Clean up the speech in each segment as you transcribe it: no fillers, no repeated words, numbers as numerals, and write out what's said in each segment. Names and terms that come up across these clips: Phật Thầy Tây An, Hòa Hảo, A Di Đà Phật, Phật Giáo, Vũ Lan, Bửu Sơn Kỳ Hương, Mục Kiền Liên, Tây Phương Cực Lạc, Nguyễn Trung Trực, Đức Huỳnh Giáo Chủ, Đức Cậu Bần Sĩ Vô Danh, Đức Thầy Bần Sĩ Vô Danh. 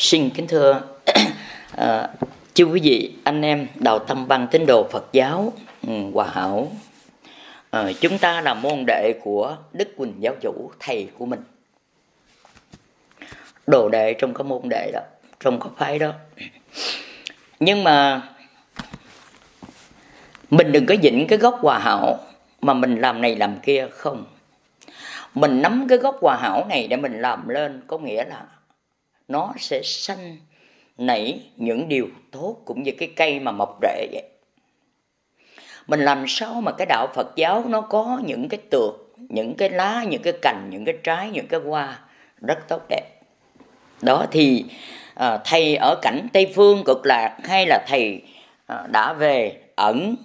Xin kính thưa chư quý vị, anh em đạo Tâm Văn tín đồ Phật giáo Hòa Hảo, chúng ta là môn đệ của Đức Huỳnh Giáo Chủ, thầy của mình. Đồ đệ trong cái môn đệ đó, trong cái phái đó. Nhưng mà mình đừng có vịnh cái gốc Hòa Hảo mà mình làm này làm kia, không. Mình nắm cái gốc Hòa Hảo này để mình làm lên, có nghĩa là nó sẽ sanh nảy những điều tốt, cũng như cái cây mà mọc rễ vậy. Mình làm sao mà cái đạo Phật giáo nó có những cái tược, những cái lá, những cái cành, những cái trái, những cái hoa rất tốt đẹp. Đó thì thầy ở cảnh Tây Phương Cực Lạc, hay là thầy đã về ẩn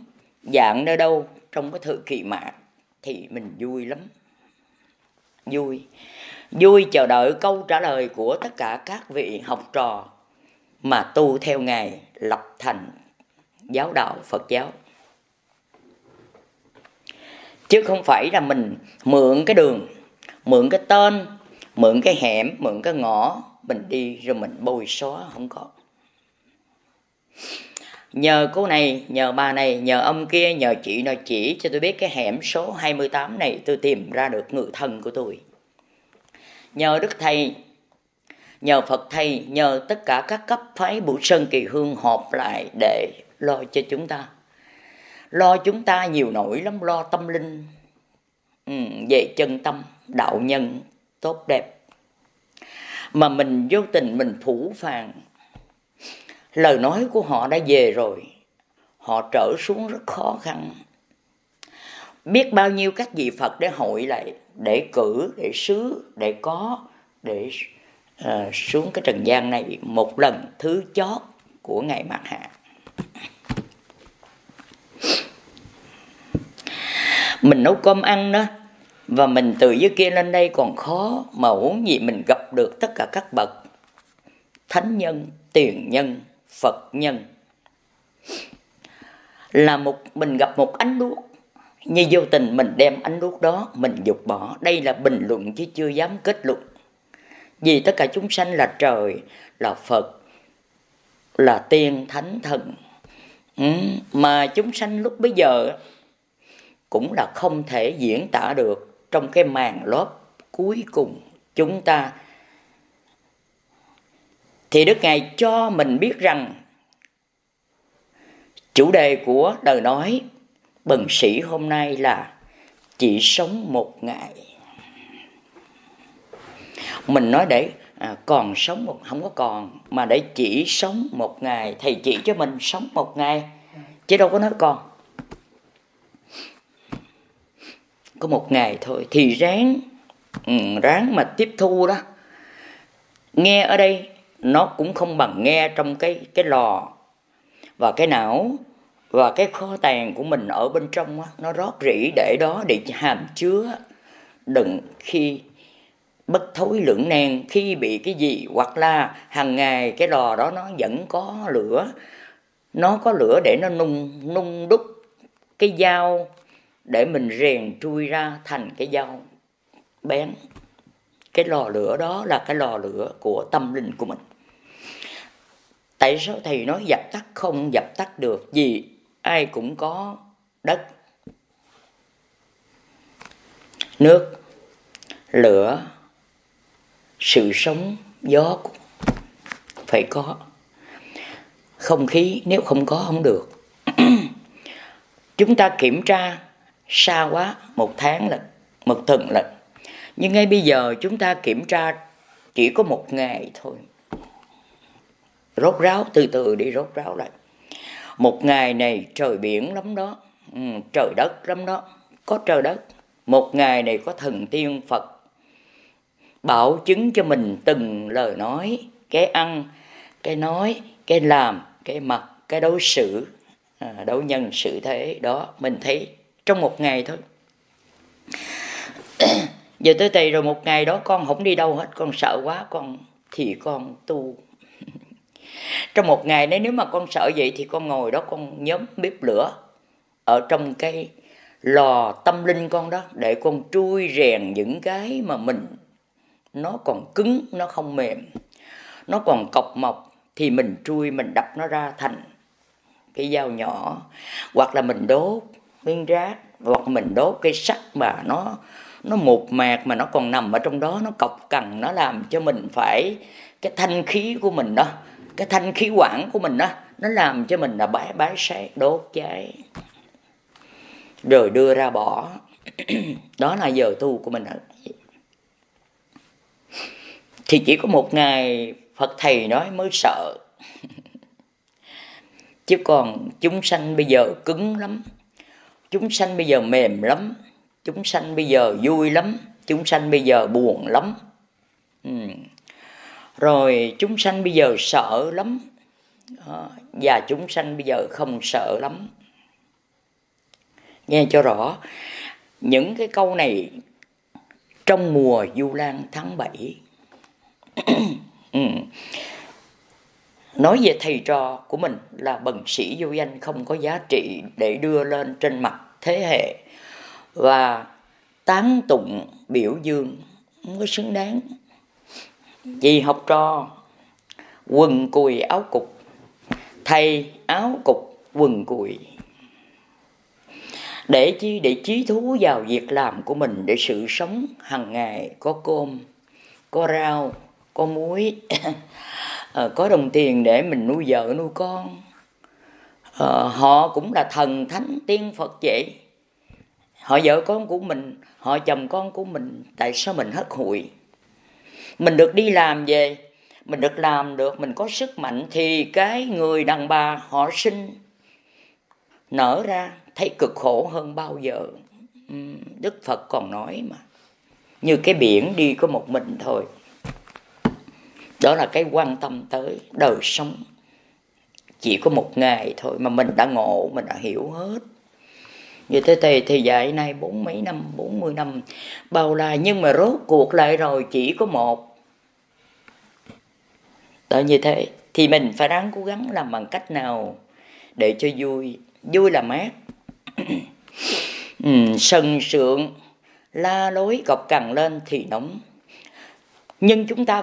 dạng nơi đâu trong cái thời kỳ mạng, thì mình vui lắm. Vui chờ đợi câu trả lời của tất cả các vị học trò mà tu theo Ngài lập thành giáo đạo Phật giáo. Chứ không phải là mình mượn cái đường, mượn cái tên, mượn cái hẻm, mượn cái ngõ, mình đi rồi mình bôi xóa, không có. Nhờ cô này, nhờ bà này, nhờ ông kia, nhờ chị nó chỉ cho tôi biết cái hẻm số 28 này, tôi tìm ra được người thân của tôi. Nhờ Đức Thầy, nhờ Phật Thầy, nhờ tất cả các cấp phái Bửu Sơn Kỳ Hương họp lại để lo cho chúng ta. Lo chúng ta nhiều nỗi lắm, lo tâm linh, về chân tâm, đạo nhân tốt đẹp. Mà mình vô tình mình phủ phàng. Lời nói của họ đã về rồi, họ trở xuống rất khó khăn. Biết bao nhiêu các vị Phật để hội lại, để cử, để xứ, để có, để xuống cái trần gian này một lần thứ chót của Ngài Mạt Hạ. Mình nấu cơm ăn đó, và mình từ dưới kia lên đây còn khó, mà huống gì mình gặp được tất cả các bậc thánh nhân, tiền nhân, Phật nhân. Là mình gặp một ánh đuốc, như vô tình mình đem ánh đuốc đó mình dục bỏ. Đây là bình luận chứ chưa dám kết luận. Vì tất cả chúng sanh là trời, là Phật, là tiên, thánh, thần. Mà chúng sanh lúc bấy giờ cũng là không thể diễn tả được. Trong cái màn lớp cuối cùng chúng ta, thì Đức Ngài cho mình biết rằng chủ đề của đời nói bần sĩ hôm nay là chỉ sống một ngày. Mình nói để còn sống một, không có còn, mà để chỉ sống một ngày. Thầy chỉ cho mình sống một ngày, chứ đâu có nói còn. Có một ngày thôi, thì ráng mà tiếp thu đó. Nghe ở đây nó cũng không bằng nghe trong cái lò và cái não và cái kho tàng của mình ở bên trong đó, nó rót rỉ để đó để hàm chứa. Đừng khi bất thối lưỡng nan, khi bị cái gì, hoặc là hàng ngày cái lò đó nó vẫn có lửa, nó có lửa để nó nung đúc cái dao để mình rèn chui ra thành cái dao bén. Cái lò lửa đó là cái lò lửa của tâm linh của mình. Tại sao thầy nói dập tắt? Không dập tắt được, vì ai cũng có đất, nước, lửa, sự sống, gió phải có, không khí nếu không có không được. Chúng ta kiểm tra xa quá, một tháng là một tuần là, nhưng ngay bây giờ chúng ta kiểm tra chỉ có một ngày thôi. Rốt ráo, từ từ đi, rốt ráo lại. Một ngày này trời biển lắm đó, trời đất lắm đó, có trời đất. Một ngày này có thần tiên Phật bảo chứng cho mình từng lời nói, cái ăn, cái nói, cái làm, cái mặc, cái đối xử, đối nhân xử thế. Đó, mình thấy trong một ngày thôi. Giờ tới tầy rồi, một ngày đó con không đi đâu hết, con sợ quá, con tu. Trong một ngày đấy, nếu mà con sợ vậy thì con ngồi đó con nhóm bếp lửa ở trong cái lò tâm linh con đó, để con trui rèn những cái mà mình nó còn cứng, nó không mềm. nó còn cọc mọc thì mình trui, mình đập nó ra thành cái dao nhỏ, hoặc là mình đốt miếng rác, hoặc mình đốt cây sắt mà nó mục mạc mà nó còn nằm ở trong đó, nó cọc cằn, nó làm cho mình phải cái thanh khí của mình đó, cái thanh khí quản của mình đó, nó làm cho mình là bãi sáng đốt cháy rồi đưa ra bỏ. Đó là giờ tu của mình. Thì chỉ có một ngày Phật thầy nói mới sợ. Chứ còn chúng sanh bây giờ cứng lắm, chúng sanh bây giờ mềm lắm, chúng sanh bây giờ vui lắm, chúng sanh bây giờ buồn lắm, rồi chúng sanh bây giờ sợ lắm, và chúng sanh bây giờ không sợ lắm. Nghe cho rõ những cái câu này trong mùa Vu Lan tháng 7. Nói về thầy trò của mình là bần sĩ vô danh, không có giá trị để đưa lên trên mặt thế hệ và tán tụng biểu dương, không có xứng đáng. Vì học trò quần cùi áo cục, thầy áo cục quần cùi. Để chi? Để chí thú vào việc làm của mình, để sự sống hàng ngày có cơm, có rau, có muối, có đồng tiền để mình nuôi vợ nuôi con. Họ cũng là thần thánh tiên Phật vậy. Họ vợ con của mình, họ chồng con của mình, tại sao mình hất hụi? Mình được đi làm về, mình được làm được, mình có sức mạnh thì cái người đàn bà họ sinh nở ra thấy cực khổ hơn bao giờ. Đức Phật còn nói mà, như cái biển đi có một mình thôi. Đó là cái quan tâm tới đời sống. Chỉ có một ngày thôi mà mình đã ngộ, mình đã hiểu hết. Như thế thì dạy nay 40 năm, bao la. Nhưng mà rốt cuộc lại rồi chỉ có một. Đó, như thế thì mình phải ráng cố gắng làm bằng cách nào để cho vui. Vui là mát. Sần sượng, la lối cọc cằn lên thì nóng. Nhưng chúng ta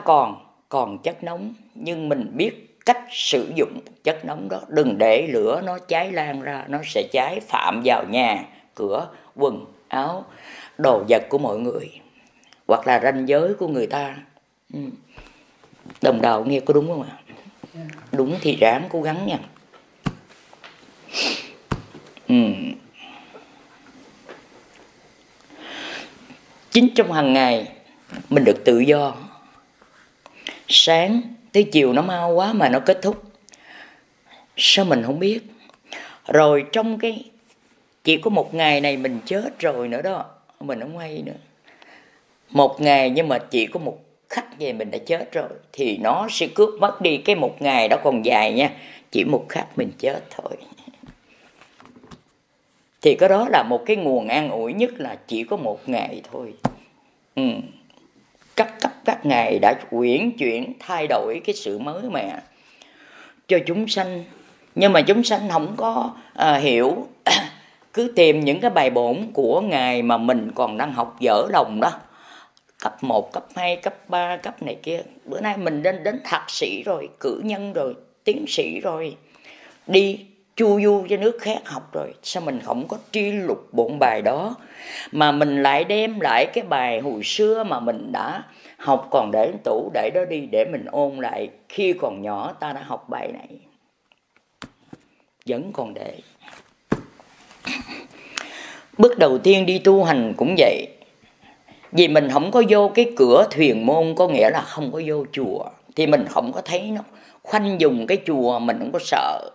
còn chất nóng, nhưng mình biết cách sử dụng chất nóng đó. Đừng để lửa nó cháy lan ra, nó sẽ cháy phạm vào nhà, cửa, quần, áo, đồ vật của mọi người, hoặc là ranh giới của người ta. Đồng đạo nghe có đúng không ạ? Đúng thì ráng cố gắng nha. Chính trong hàng ngày mình được tự do. Sáng tới chiều nó mau quá mà nó kết thúc, sao mình không biết. Rồi trong cái chỉ có một ngày này mình chết rồi nữa đó, mình không hay nữa. Một ngày nhưng mà chỉ có một khắc về mình đã chết rồi, thì nó sẽ cướp mất đi cái một ngày đó còn dài nha. Chỉ một khắc mình chết thôi. Thì cái đó là một cái nguồn an ủi nhất, là chỉ có một ngày thôi. Các ngài đã uyển chuyển thay đổi cái sự mới mẻ cho chúng sanh. Nhưng mà chúng sanh không có hiểu. Cứ tìm những cái bài bổn của ngài mà mình còn đang học dở lòng đó. Cấp 1, cấp 2, cấp 3, cấp này kia. Bữa nay mình đến thạc sĩ rồi, cử nhân rồi, tiến sĩ rồi, đi chu du cho nước khác học rồi. Sao mình không có tri lục bổn bài đó, mà mình lại đem lại cái bài hồi xưa mà mình đã học, còn để tủ để đó đi để mình ôn lại. Khi còn nhỏ ta đã học bài này, vẫn còn để. Bước đầu tiên đi tu hành cũng vậy. Vì mình không có vô cái cửa thuyền môn, có nghĩa là không có vô chùa, thì mình không có thấy nó khoanh dùng cái chùa, mình không có sợ.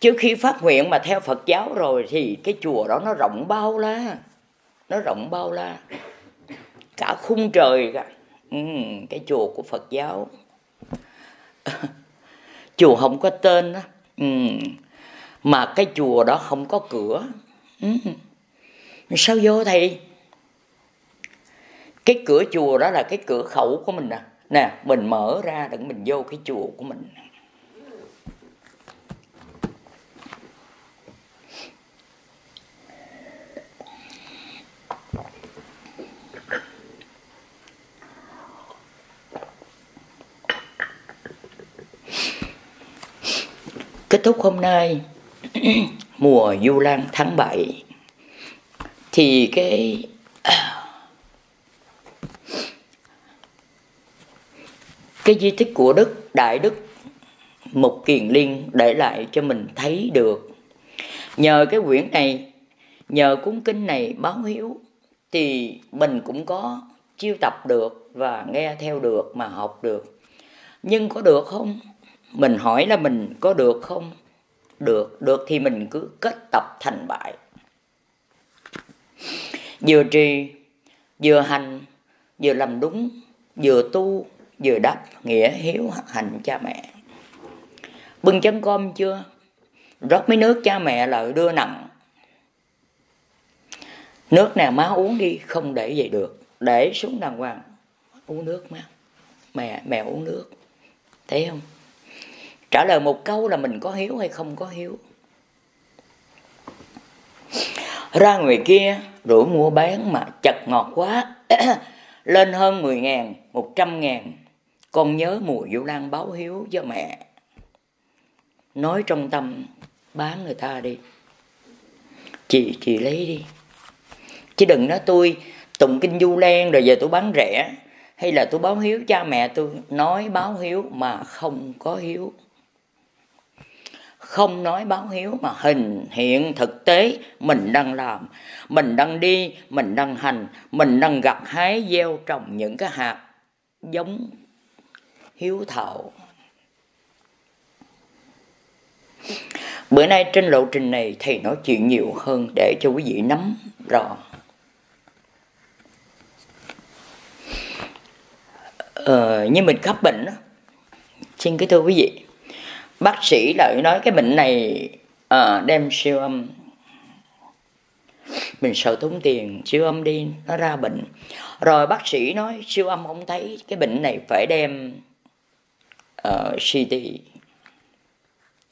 Chứ khi phát nguyện mà theo Phật giáo rồi thì cái chùa đó nó rộng bao la. Nó rộng bao la, cả khung trời cả. Cái chùa của Phật giáo, chùa không có tên đó. Mà cái chùa đó không có cửa. Sao vô thầy? Cái cửa chùa đó là cái cửa khẩu của mình nè. Nè, mình mở ra để mình vô cái chùa của mình. Kết thúc hôm nay mùa Vu Lan tháng 7 thì cái di tích của Đại Đức Mục Kiền Liên để lại cho mình thấy được. Nhờ cái quyển này, nhờ cuốn kinh này báo hiếu thì mình cũng có chiêu tập được và nghe theo được mà học được. Nhưng có được không? Mình hỏi là mình có được không? Được thì mình cứ kết tập thành bại. Vừa trì, vừa hành, vừa làm đúng, vừa tu, vừa đáp nghĩa hiếu hành cha mẹ. Bưng chén cơm chưa? Rót mấy nước cha mẹ lại đưa nặng. Nước nào má uống đi, không để vậy được. Để xuống đàng hoàng. Uống nước má. Mẹ uống nước. Thấy không? Trả lời một câu là mình có hiếu hay không có hiếu. Ra người kia rủ mua bán mà chật ngọt quá. Lên hơn 10.000, 100.000. Con nhớ mùa Vũ Lan báo hiếu cho mẹ. Nói trong tâm, bán người ta đi. Chị lấy đi. Chứ đừng nói tôi tụng kinh Du Lan rồi giờ tôi bán rẻ. Hay là tôi báo hiếu cha mẹ tôi. Nói báo hiếu mà không có hiếu. Không nói báo hiếu mà hình hiện thực tế mình đang làm. Mình đang đi, mình đang hành, mình đang gặt hái gieo trồng những cái hạt giống hiếu thảo. Bữa nay trên lộ trình này thầy nói chuyện nhiều hơn để cho quý vị nắm rõ. Như mình khắp bệnh đó. Xin kính thưa quý vị, bác sĩ lại nói cái bệnh này đem siêu âm. Mình sợ tốn tiền, siêu âm đi, nó ra bệnh. Rồi bác sĩ nói siêu âm không thấy, cái bệnh này phải đem CT,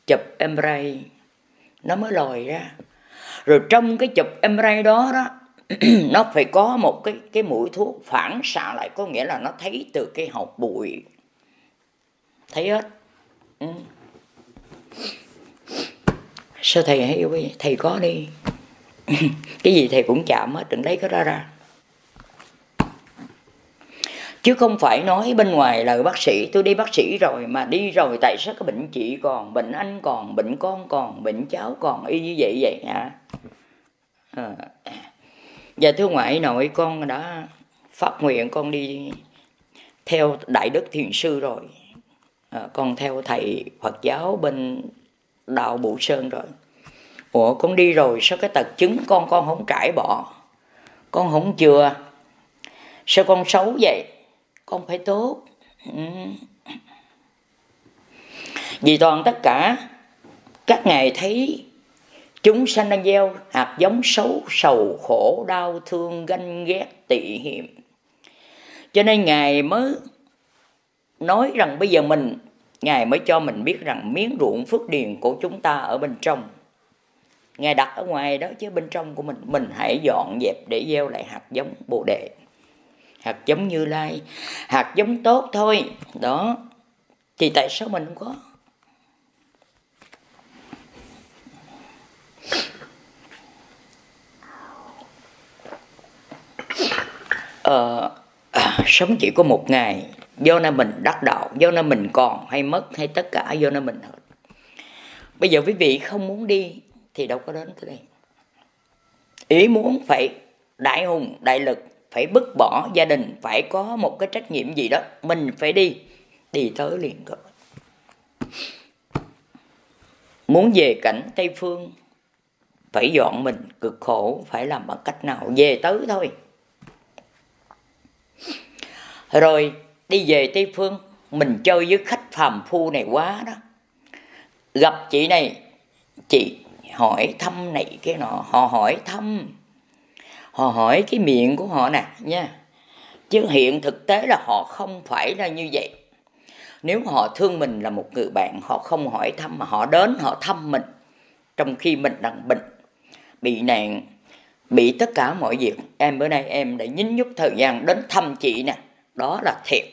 chụp MRI, nó mới lòi ra. Rồi trong cái chụp MRI đó nó phải có một cái mũi thuốc phản xạ lại, có nghĩa là nó thấy từ cái hột bụi. Thấy hết. Sao thầy hay vậy? Thầy có đi. Cái gì thầy cũng chạm hết, đừng lấy cái đó ra. Chứ không phải nói bên ngoài là bác sĩ, tôi đi bác sĩ rồi mà đi rồi tại sao cái bệnh chị còn, bệnh anh còn, bệnh con còn, bệnh cháu còn, y như vậy hả? Và thưa ngoại nội, con đã phát nguyện con đi theo Đại Đức Thiền Sư rồi. Con theo thầy Phật giáo bên đạo Bửu Sơn rồi. Ủa con đi rồi sao cái tật chứng con không cãi bỏ, con không chừa, sao con xấu vậy? Con phải tốt. Vì toàn tất cả các ngài thấy chúng sanh đang gieo hạt giống xấu, sầu khổ, đau thương, ganh ghét, tị hiềm. Cho nên ngài mới nói rằng bây giờ ngài mới cho mình biết rằng miếng ruộng phước điền của chúng ta ở bên trong. Ngài đặt ở ngoài đó chứ bên trong của mình hãy dọn dẹp để gieo lại hạt giống Bồ Đề, hạt giống Như Lai, hạt giống tốt thôi. Đó. Thì tại sao mình không có? Sống chỉ có một ngày, do nên mình đắc đạo, do nên mình còn hay mất hay tất cả do nên mình hết. Bây giờ quý vị không muốn đi thì đâu có đến tới đây. Ý muốn phải đại hùng, đại lực, phải bứt bỏ gia đình, phải có một cái trách nhiệm gì đó, mình phải đi tới liền rồi. Muốn về cảnh Tây Phương phải dọn mình, cực khổ, phải làm bằng cách nào về tới thôi. Rồi đi về Tây Phương, mình chơi với khách phàm phu này quá đó. Gặp chị này, chị hỏi thăm này cái nọ, họ hỏi thăm. Họ hỏi cái miệng của họ nè nha. Chứ hiện thực tế là họ không phải là như vậy. Nếu họ thương mình là một người bạn, họ không hỏi thăm mà họ đến họ thăm mình. Trong khi mình đang bệnh, bị nạn, bị tất cả mọi việc. Em bữa nay em đã nhín nhúc thời gian đến thăm chị nè. Đó là thiệt.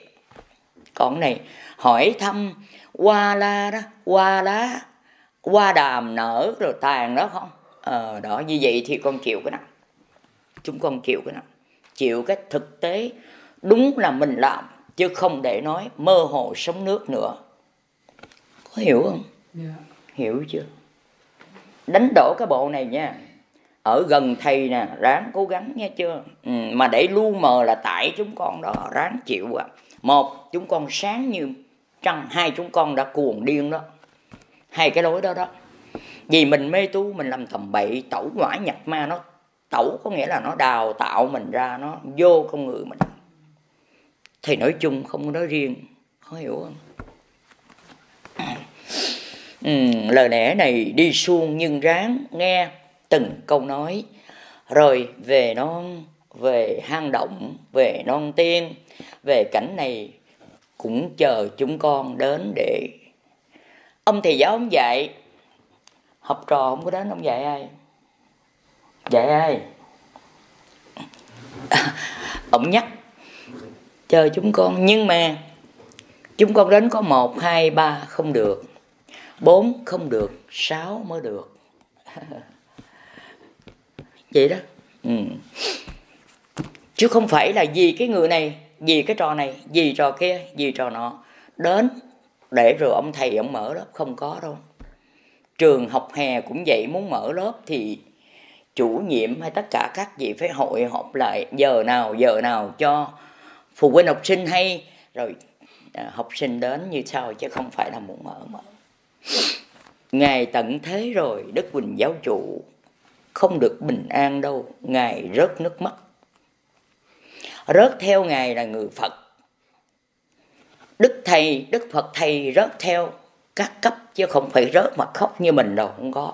Còn này hỏi thăm qua la đó, qua lá, hoa đàm nở rồi tàn đó không? Đó, như vậy thì con chịu cái nào? Chúng con chịu cái nào? Chịu cái thực tế đúng là mình làm, chứ không để nói mơ hồ sống nước nữa. Có hiểu không? Hiểu chưa? Đánh đổ cái bộ này nha. Ở gần thầy nè, ráng cố gắng nghe chưa? Mà để lu mờ là tại chúng con đó, ráng chịu à. Một, chúng con sáng như trăng. Hai, chúng con đã cuồng điên đó. Hai cái lối đó đó. Vì mình mê tu, mình làm tầm bậy, tẩu ngoại nhập ma. Nó tẩu có nghĩa là nó đào tạo mình ra, nó vô con người mình. Thì nói chung không nói riêng. Có hiểu không? Lời lẽ này đi suông nhưng ráng nghe từng câu nói. Rồi về non, về hang động, về non tiên, về cảnh này cũng chờ chúng con đến để... Ông thầy giáo ông dạy, học trò không có đến, ông dạy ai? Dạy ai? Ông nhắc chờ chúng con, nhưng mà chúng con đến có 1, 2, 3 không được, 4 không được, 6 mới được. Vậy đó. Chứ không phải là vì cái người này, vì cái trò này, vì trò kia, vì trò nọ đến để rồi ông thầy ông mở lớp. Không có đâu. Trường học hè cũng vậy, muốn mở lớp thì chủ nhiệm hay tất cả các vị phải hội họp lại giờ nào cho phụ huynh học sinh hay, rồi học sinh đến như sau, chứ không phải là muốn mở. Ngài tận thế rồi, Đức Huỳnh Giáo Chủ không được bình an đâu. Ngài rớt nước mắt. Rớt theo Ngài là người Phật. Đức Thầy, Đức Phật Thầy rớt theo các cấp, chứ không phải rớt mà khóc như mình đâu, không có.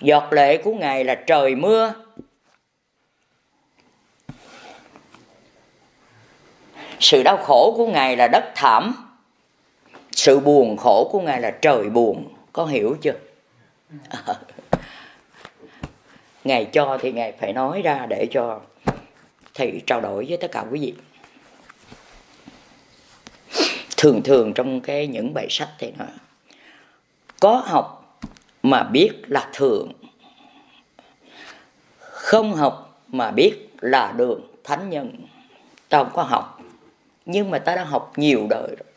Giọt lệ của Ngài là trời mưa. Sự đau khổ của Ngài là đất thảm. Sự buồn khổ của Ngài là trời buồn. Có hiểu chưa? Ngài cho thì Ngài phải nói ra để cho thầy trao đổi với tất cả quý vị. Thường thường trong cái những bài sách thì nó có học mà biết là thường, không học mà biết là đường. Thánh nhân ta không có học, nhưng mà ta đã học nhiều đời rồi.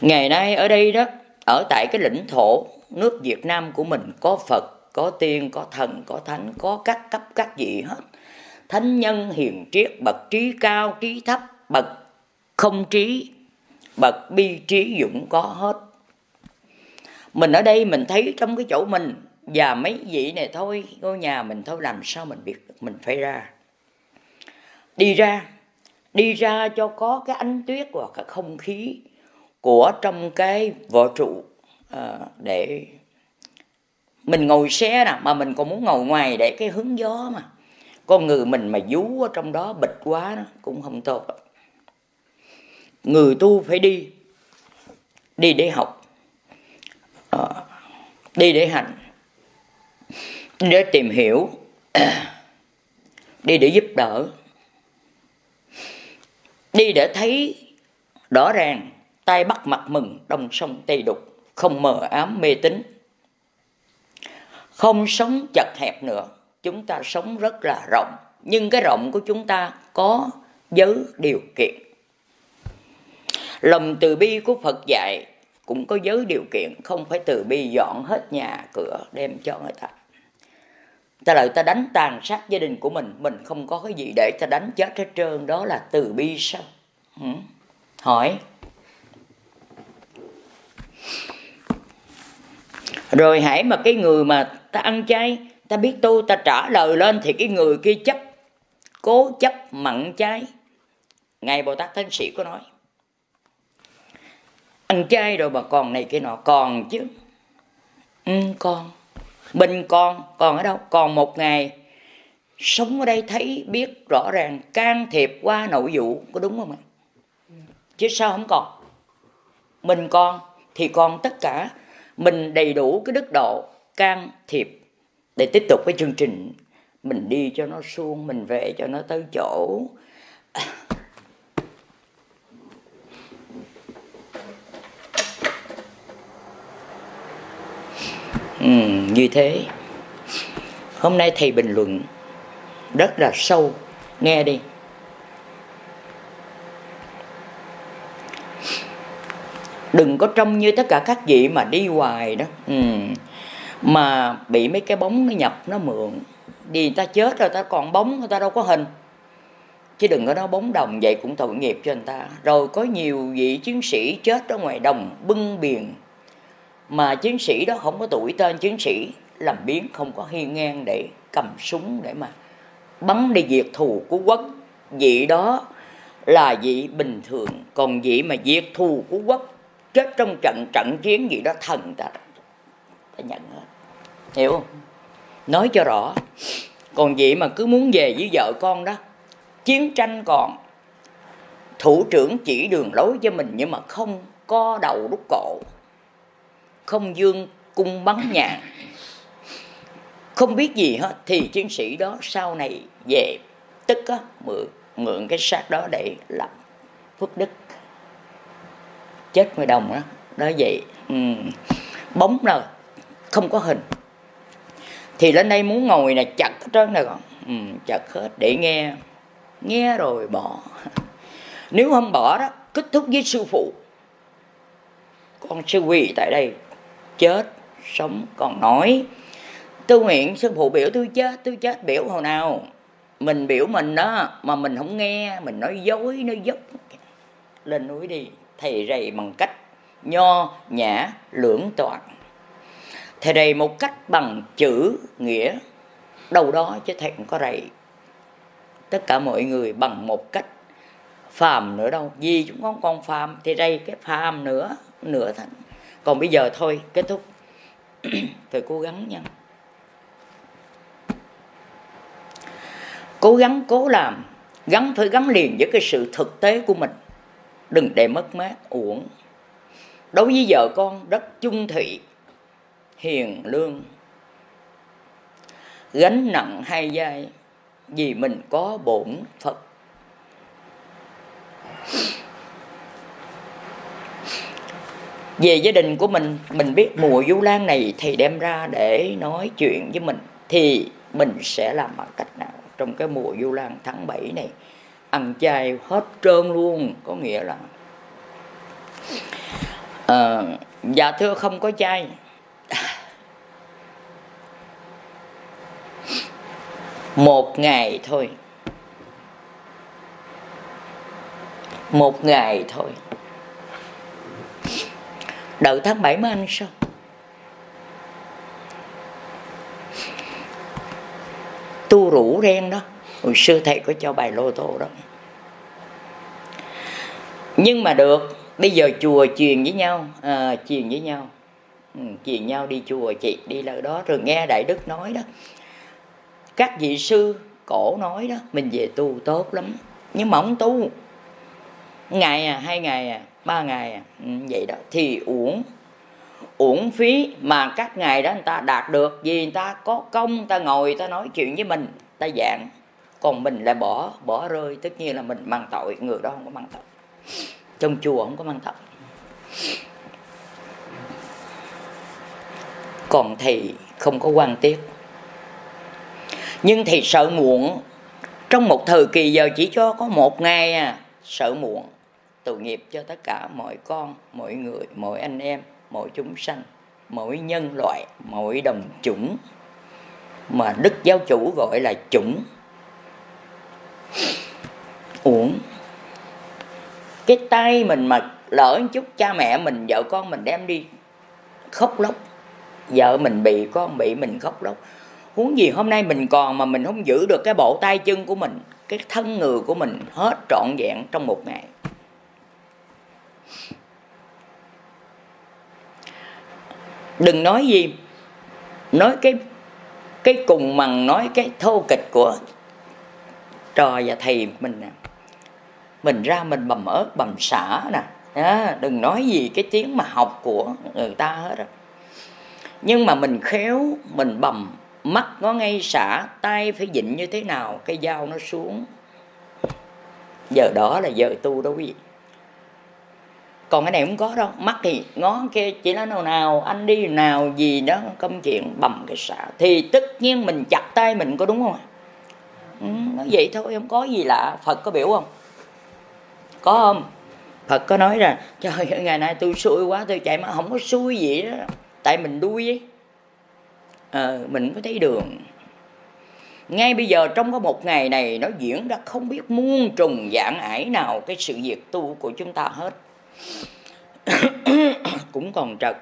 Ngày nay ở đây đó, ở tại cái lãnh thổ nước Việt Nam của mình, có Phật, có tiên, có thần, có thánh, có các cấp các vị hết. Thánh nhân hiền triết, bậc trí cao, trí thấp, bậc không trí, bậc bi trí dũng có hết. Mình ở đây mình thấy trong cái chỗ mình và mấy vị này thôi, ngôi nhà mình thôi, làm sao mình biết được? Mình phải ra. Đi ra cho có cái ánh tuyết hoặc cái không khí của trong cái vũ trụ. Để mình ngồi xe nè, mà mình còn muốn ngồi ngoài để cái hướng gió mà. Con người mình mà vú ở trong đó bịch quá đó, cũng không tốt. Người tu phải đi. Đi để học, đi để hành, đi để tìm hiểu, đi để giúp đỡ, đi để thấy rõ ràng. Tai bắt mặt mừng, đông sông Tây đục, không mờ ám mê tín, không sống chật hẹp nữa. Chúng ta sống rất là rộng, nhưng cái rộng của chúng ta có giới điều kiện. Lòng từ bi của Phật dạy cũng có giới điều kiện. Không phải từ bi dọn hết nhà cửa đem cho người ta. Ta lại ta đánh tàn sát gia đình của mình. Mình không có cái gì để ta đánh chết hết trơn. Đó là từ bi sao? Hỏi. Rồi hãy mà cái người mà ta ăn chay, ta biết tu, ta trả lời lên thì cái người kia chấp, cố chấp mặn chay. Ngài Bồ Tát Thánh Sĩ có nói, ăn chay rồi mà còn này kia nọ, còn chứ. Còn, mình còn ở đâu? Còn một ngày sống ở đây thấy biết rõ ràng, can thiệp qua nội vụ, có đúng không ạ? Chứ sao không còn? Mình còn thì còn tất cả. Mình đầy đủ cái đức độ can thiệp để tiếp tục cái chương trình. Mình đi cho nó suông, mình về cho nó tới chỗ. Như thế hôm nay thầy bình luận rất là sâu, nghe đi. Đừng có trông như tất cả các vị mà đi hoài đó, mà bị mấy cái bóng nó nhập nó mượn. Đi người ta chết rồi ta còn bóng, người ta đâu có hình. Chứ đừng có nói bóng đồng, vậy cũng tội nghiệp cho người ta. Rồi có nhiều vị chiến sĩ chết ở ngoài đồng bưng biển, mà chiến sĩ đó không có tuổi tên chiến sĩ, làm biến không có hiên ngang để cầm súng để mà bắn đi diệt thù của quốc. Vị đó là vị bình thường, còn vị mà diệt thù của quốc, chết trong trận chiến gì đó, thần ta nhận hết, hiểu không? Nói cho rõ. Còn vị mà cứ muốn về với vợ con đó, chiến tranh còn, thủ trưởng chỉ đường lối cho mình nhưng mà không co đầu đút cổ, không dương cung bắn nhạn, không biết gì hết, thì chiến sĩ đó sau này về tức á, mượn cái xác đó để làm phước đức. Chết ngoài đồng đó, đó vậy. Bóng là không có hình. Thì lên đây muốn ngồi là chặt hết trơn này còn, chặt hết để nghe. Nghe rồi bỏ. Nếu không bỏ đó, kết thúc với sư phụ. Con sư quỳ tại đây, chết, sống, còn nói tôi nguyện sư phụ biểu tôi chết biểu hồi nào. Mình biểu mình đó, mà mình không nghe, mình nói dối, nói dốc. Lên núi đi, thầy rầy bằng cách nho, nhã, lưỡng toàn. Thầy rầy một cách bằng chữ, nghĩa, đâu đó, chứ thầy không có rầy tất cả mọi người bằng một cách phàm nữa đâu. Vì chúng con còn phàm, thì đây cái phàm nữa thôi. Còn bây giờ thôi, kết thúc. Phải cố gắng nha. Cố gắng, cố làm. Gắn phải gắn liền với cái sự thực tế của mình. Đừng để mất mát, uổng. Đối với vợ con, rất chung thủy, hiền lương. Gánh nặng hai vai, vì mình có bổn Phật. Về gia đình của mình biết mùa Vũ Lan này thầy đem ra để nói chuyện với mình, thì mình sẽ làm bằng cách nào trong cái mùa Vũ Lan tháng 7 này? Ăn chay hết trơn luôn. Có nghĩa là dạ thưa không có chay. Một ngày thôi. Một ngày thôi. Đợi tháng 7 mới ăn sao? Tu rủ ren đó, hồi xưa thầy có cho bài lô tô đó. Nhưng mà được, bây giờ chùa truyền với nhau, truyền nhau đi chùa, chị đi lại đó rồi nghe Đại Đức nói đó. Các vị sư cổ nói đó, mình về tu tốt lắm. Nhưng mà không tu ngày à, 2 ngày à, 3 ngày à, vậy đó thì uổng phí. Mà các ngày đó người ta đạt được vì người ta có công, người ta ngồi, người ta nói chuyện với mình, người ta giảng. Còn mình lại bỏ rơi, tất nhiên là mình mang tội. Người đó không có mang tội, trong chùa không có mang tội. Còn thầy không có quan tiếc. Nhưng thầy sợ muộn. Trong một thời kỳ giờ chỉ cho có 1 ngày à, sợ muộn. Tội nghiệp cho tất cả mọi con, mọi người, mọi anh em, mọi chúng sanh, mỗi nhân loại, mỗi đồng chủng, mà Đức Giáo Chủ gọi là chủng. Uổng. Cái tay mình mà lỡ một chút, cha mẹ mình, vợ con mình đem đi khóc lóc. Vợ mình bị, con bị, mình khóc lóc. Huống gì hôm nay mình còn mà mình không giữ được cái bộ tay chân của mình, cái thân người của mình hết trọn vẹn trong 1 ngày. Đừng nói gì, nói cái cùng mằng, nói cái thô kịch của trò và thầy mình nè. Mình ra mình bầm ớt, bầm xả nè. À, đừng nói gì cái tiếng mà học của người ta hết rồi. Nhưng mà mình khéo, mình bầm. Mắt ngó ngay xả, tay phải dịnh như thế nào, cái dao nó xuống. Giờ đó là giờ tu đó quý vị. Còn cái này không có đâu, mắt thì ngó kia chỉ nói nào nào, anh đi nào gì đó, công chuyện bầm cái xả. Thì tất nhiên mình chặt tay mình, có đúng không ạ? Nói vậy thôi, không có gì lạ. Phật có biểu không? Có không? Phật có nói rằng trời ơi, ngày nay tôi xui quá, tôi chạy mà không có xui gì đó. Tại mình đuôi ấy. Mình có thấy đường. Ngay bây giờ trong có một ngày này, nó diễn ra không biết muôn trùng dạng ải nào cái sự việc tu của chúng ta hết. Cũng còn trật,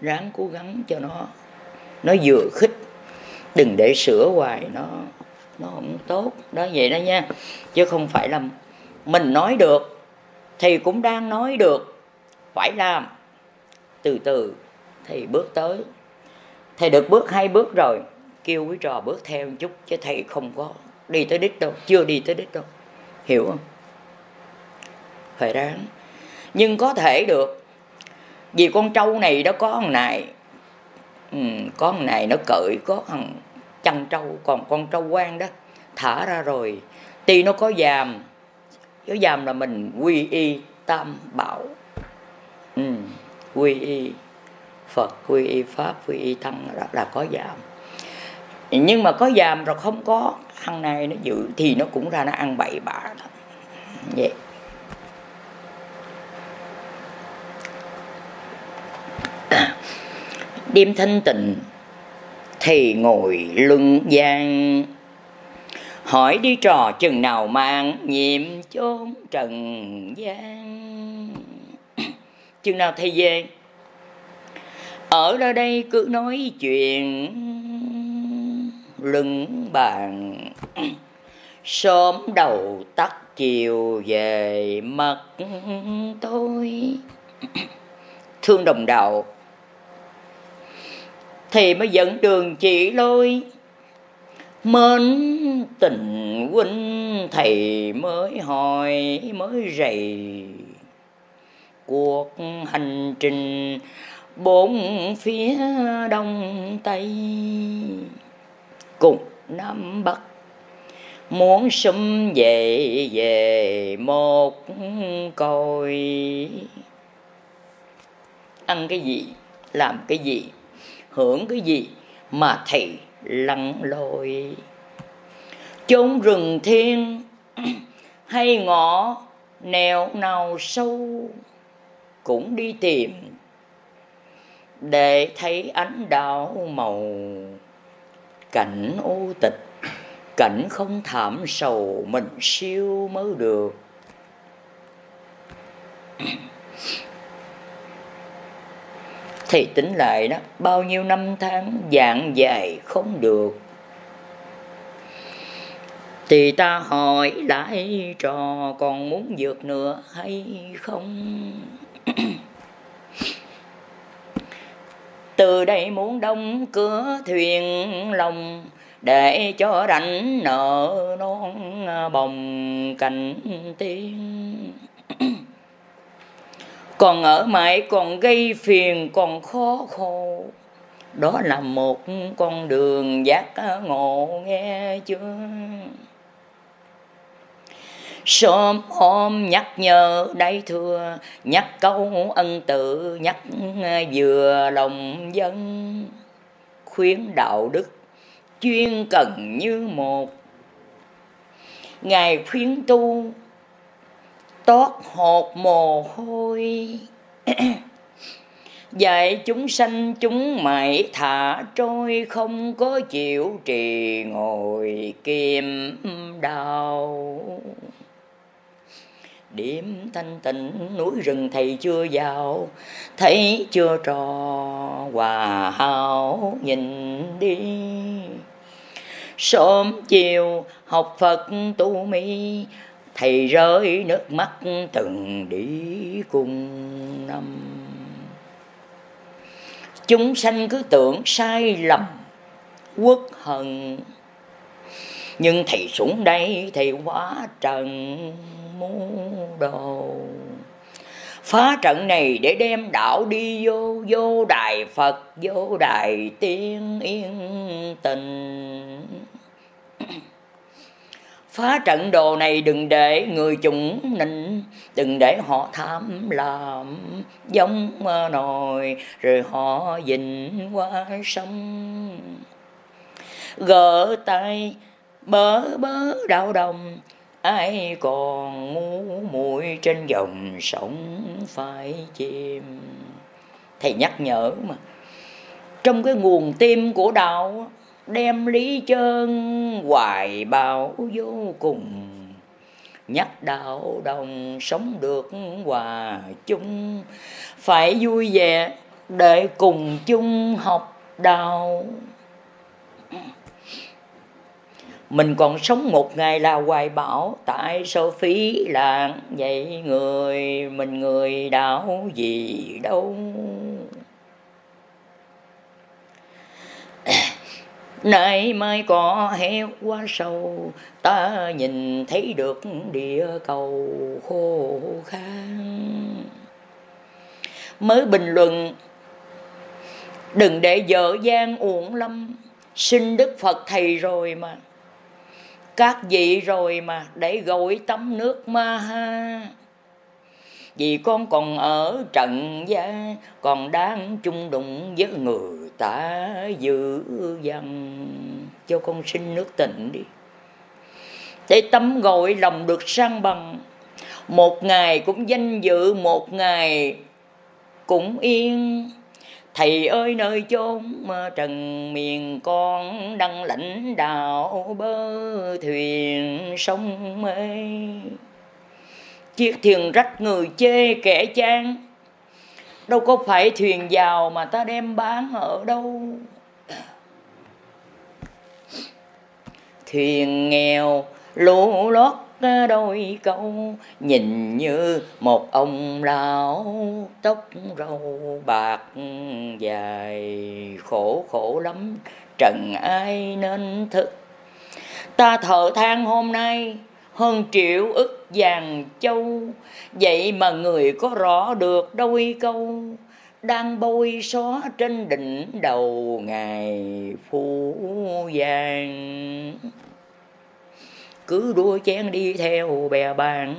ráng cố gắng cho nó vừa khích, đừng để sửa hoài nó không tốt đó, vậy đó nha. Chứ không phải là mình nói được thì cũng đang nói được, phải làm từ từ thì bước tới. Thầy được bước hai bước rồi, kêu quý trò bước theo một chút, chứ thầy không có đi tới đích đâu, chưa đi tới đích đâu, hiểu không? Phải ráng. Nhưng có thể được, vì con trâu này đó có thằng này, có thằng này nó cởi, có thằng chăn trâu, còn con trâu quan đó thả ra rồi, tuy nó có dàm, có dàm là mình quy y tam bảo, quy y Phật, quy y Pháp, quy y Tăng, đó là có dàm. Nhưng mà có dàm rồi không có thằng này nó giữ thì nó cũng ra nó ăn bậy bạ đó. Vậy đêm thanh tịnh thì ngồi luân gian, hỏi đi trò chừng nào mang nhiệm chốn trần gian. Chừng nào thầy về ở nơi đây cứ nói chuyện luân bàn, sớm đầu tắt chiều về mặt tôi. Thương đồng đạo thì mới dẫn đường chỉ lối, mến tình huynh thầy mới hỏi mới rầy. Cuộc hành trình bốn phía đông tây cùng nam bắc, muốn sum về về một cội. Ăn cái gì, làm cái gì, hưởng cái gì mà thầy lặn lội chốn rừng thiên hay ngõ nẻo nào sâu, cũng đi tìm để thấy ánh đảo màu. Cảnh u tịch, cảnh không thảm sầu, mình siêu mới được. Thì tính lại đó, bao nhiêu năm tháng dạng dài không được, thì ta hỏi lại trò còn muốn vượt nữa hay không. Từ đây muốn đóng cửa thuyền lòng, để cho rảnh nợ non bồng cành tiên. Còn ở mãi còn gây phiền còn khó khổ, đó là một con đường giác ngộ, nghe chưa. Sớm ôm nhắc nhở đại thừa, nhắc câu ân tự, nhắc vừa lòng dân. Khuyến đạo đức chuyên cần như một, ngài khuyến tu tót hột mồ hôi. Dạy chúng sanh chúng mày thả trôi, không có chịu trì ngồi kiềm đau. Điểm thanh tịnh núi rừng thầy chưa vào, thấy chưa trò Hòa Hảo nhìn đi. Sớm chiều học Phật tu mi, thầy rơi nước mắt từng đi cùng năm. Chúng sanh cứ tưởng sai lầm, uất hận, nhưng thầy xuống đây thầy quá trần mưu đồ. Phá trận này để đem đạo đi vô, vô đài Phật, vô đài tiên yên tình. phá trận đồ này, đừng để người chúng nịnh, đừng để họ tham lam giống nồi rồi họ dình qua sông. Gỡ tay bớ bớ đau đồng, ai còn ngu muội trên dòng sống phải chìm. Thầy nhắc nhở mà, trong cái nguồn tim của đạo đem lý chân hoài bão vô cùng, nhắc đạo đồng sống được hòa chung, phải vui vẻ để cùng chung học đạo. Mình còn sống một ngày là hoài bão, tại sao phí lạng vậy người? Mình người đạo gì đâu. Nay mai có héo quá sâu, ta nhìn thấy được địa cầu khô khan. Mới bình luận, đừng để dở dang uổng lắm, xin Đức Phật Thầy rồi mà, các vị rồi mà, để gọi tắm nước ma ha. Vì con còn ở trần gian, còn đang chung đụng với người ta dữ dằn, cho con xin nước tịnh đi, để tắm gội lòng được sang bằng. Một ngày cũng danh dự, một ngày cũng yên. Thầy ơi nơi chốn trần miền, con đang lãnh đạo bơ thuyền sông mê. Chiếc thuyền rách người chê kẻ chán, đâu có phải thuyền giàu mà ta đem bán ở đâu. Thuyền nghèo lố lót đôi câu, nhìn như một ông lão tóc râu bạc dài. Khổ khổ lắm trần ai nên thức, ta thở than hôm nay hơn triệu ức vàng châu. Vậy mà người có rõ được đôi câu, đang bôi xóa trên đỉnh đầu ngài phú vàng. Cứ đua chén đi theo bè bạn,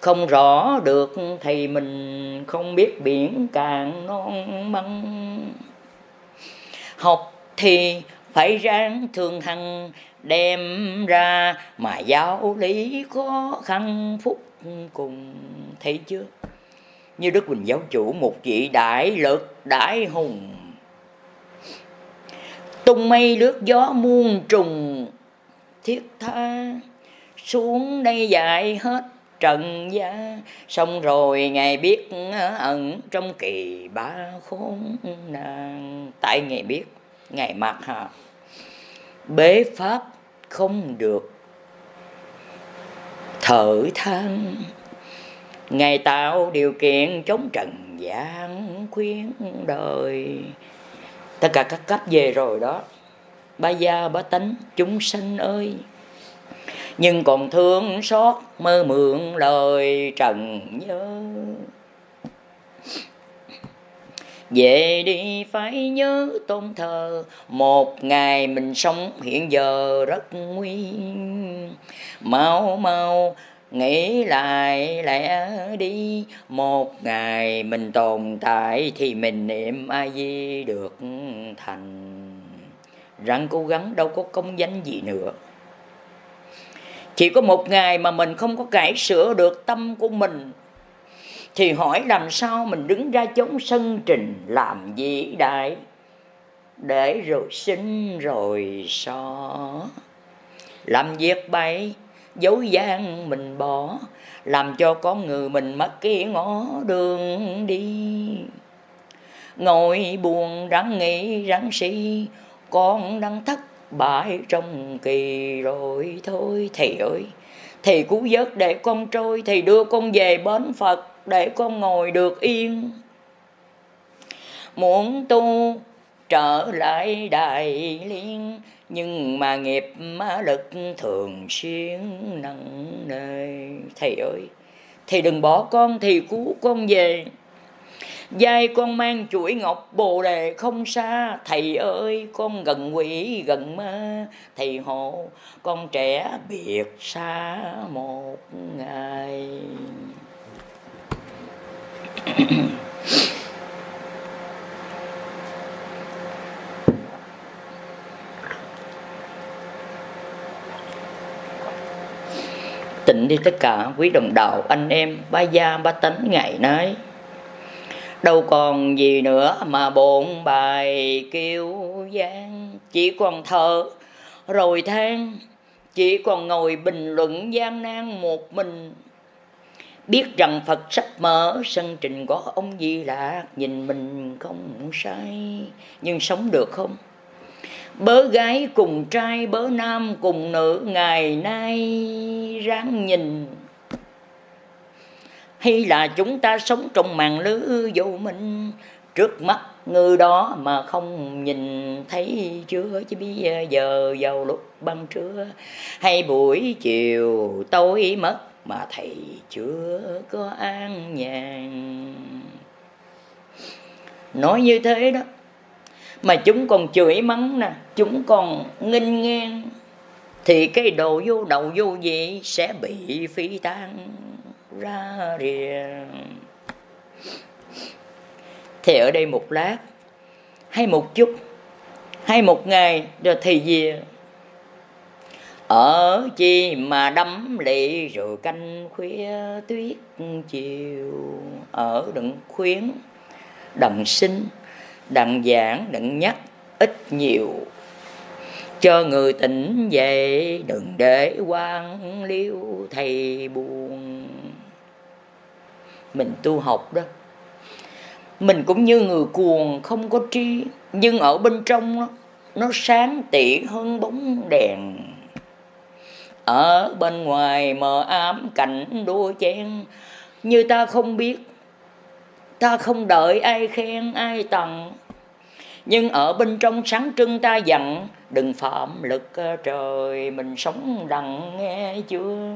không rõ được thầy mình, không biết biển càng non măng. Học thì phải ráng thường hằng, đem ra mà giáo lý khó khăn phúc cùng. Thấy chưa? Như Đức Huỳnh Giáo Chủ, một vị đại lực đại hùng, tung mây lướt gió muôn trùng thiết tha, xuống đây dạy hết trần gia. Xong rồi ngài biết ẩn trong kỳ ba khốn nạn, tại ngài biết, ngài mặc hà bế pháp không được thở than. Ngài tạo điều kiện chống trần gian khuyến đời. Tất cả các cấp về rồi đó, ba gia ba tánh chúng sanh ơi, nhưng còn thương xót mơ mượn lời trần nhớ. Về đi phải nhớ tôn thờ, một ngày mình sống hiện giờ rất nguy. Mau mau nghĩ lại lẽ đi, một ngày mình tồn tại thì mình niệm A Di được thành. Ráng cố gắng, đâu có công danh gì nữa. Chỉ có một ngày mà mình không có cải sửa được tâm của mình, thì hỏi làm sao mình đứng ra chống sân trình làm vĩ đại, để rồi sinh rồi so. Làm việc bậy, dối gian mình bỏ, làm cho con người mình mất cái ngõ đường đi. Ngồi buồn ráng nghĩ ráng suy, con đang thất bại trong kỳ rồi thôi. Thầy ơi, thầy cứu vớt để con trôi, thầy đưa con về bến Phật để con ngồi được yên. Muốn tu trở lại Đại Liên, nhưng mà nghiệp ma lực thường xuyên nặng nề. Thầy ơi, thầy đừng bỏ con, thầy cứu con về. Vai con mang chuỗi ngọc bồ đề không xa, thầy ơi con gần quỷ gần ma, thầy hộ con trẻ biệt xa một ngày. Tịnh đi tất cả quý đồng đạo, anh em, ba gia ba tánh ngày nay. Đâu còn gì nữa mà bộn bài kêu gian, chỉ còn thở rồi than, chỉ còn ngồi bình luận gian nan một mình. Biết rằng Phật sắp mở sân trình của ông Di Lạc, nhìn mình không sai, nhưng sống được không? Bớ gái cùng trai, bớ nam cùng nữ, ngày nay ráng nhìn. Hay là chúng ta sống trong màn lưới vô minh, trước mắt người đó mà không nhìn thấy chưa? Chứ bây giờ vào lúc ban trưa hay buổi chiều tối mất mà thầy chưa có an nhàn. Nói như thế đó mà chúng còn chửi mắng nè, chúng còn nghênh ngang, thì cái đồ vô đầu vô vị sẽ bị phi tan ra rìa. Thì ở đây một lát, hay một chút, hay một ngày rồi thì gì? Ở chi mà đắm lị rồi canh khuya tuyết chiều. Ở đừng khuyến, đừng sinh, đặng giảng, đặng nhắc ít nhiều cho người tỉnh dậy, đừng để quan liêu thầy buồn. Mình tu học đó, mình cũng như người cuồng không có trí, nhưng ở bên trong nó sáng tỉ hơn bóng đèn. Ở bên ngoài mờ ám cảnh đua chen, như ta không biết, ta không đợi ai khen ai tặng, nhưng ở bên trong sáng trưng ta dặn đừng phạm lực trời, mình sống đặng nghe chưa?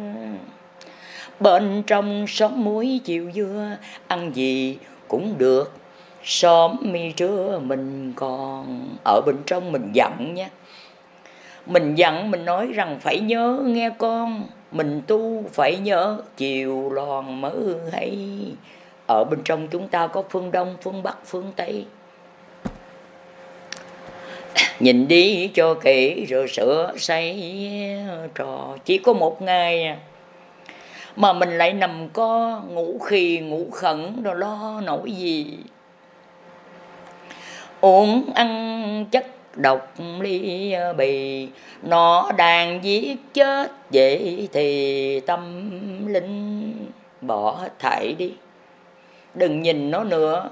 Bên trong xóm muối chiều dưa, ăn gì cũng được, xóm mi trưa mình còn. Ở bên trong mình dặn nhé, mình dặn, mình nói rằng phải nhớ nghe con, mình tu phải nhớ chiều loàn mới hay. Ở bên trong chúng ta có phương Đông, phương Bắc, phương Tây. Nhìn đi cho kỹ rồi sửa xây trò. Chỉ có một ngày mà mình lại nằm co, ngủ khì, ngủ khẩn, rồi lo nổi gì. Uống ăn chất độc ly bì, nó đang giết chết vậy thì tâm linh. Bỏ hết thảy đi, đừng nhìn nó nữa.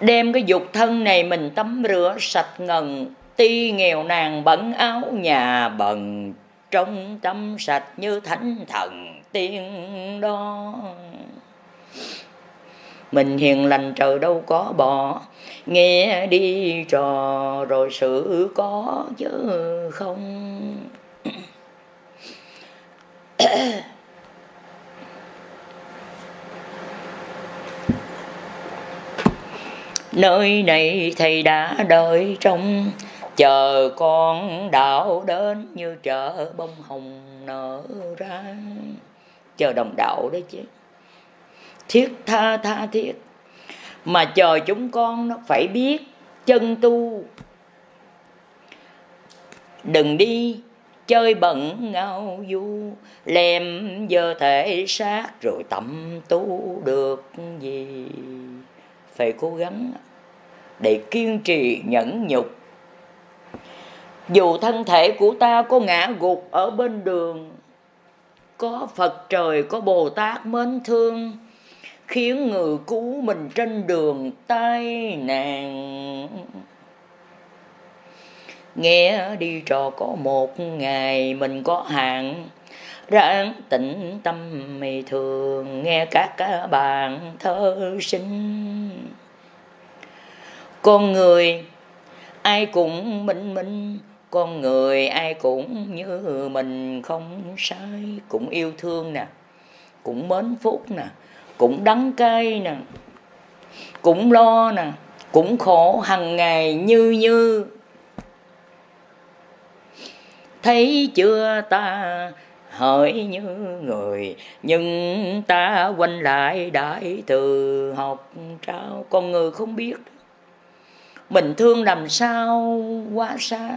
Đem cái dục thân này mình tắm rửa sạch ngần, ti nghèo nàn bẩn áo nhà bần, trong tâm sạch như thánh thần tiên đó. Mình hiền lành trời đâu có bỏ, nghe đi trò rồi sự có chứ không. Nơi này thầy đã đợi trong, chờ con đạo đến như chợ bông hồng nở ra. Chờ đồng đạo đấy chứ, thiết tha tha thiết mà chờ chúng con nó phải biết chân tu. Đừng đi chơi bẩn ngao du, lem dơ thể xác rồi tầm tu được gì. Phải cố gắng để kiên trì nhẫn nhục. Dù thân thể của ta có ngã gục ở bên đường, có Phật trời, có Bồ Tát mến thương, khiến người cứu mình trên đường tai nạn. Nghe đi trò có một ngày mình có hạn, ráng tĩnh tâm mì thường nghe các bạn thơ sinh. Con người ai cũng mình, con người ai cũng như mình không sai. Cũng yêu thương nè, cũng mến phúc nè, cũng đắng cay nè, cũng lo nè, cũng khổ hằng ngày như như. Thấy chưa ta hỡi như người, nhưng ta quanh lại đại từ học trao. Con người không biết mình thương làm sao quá xa.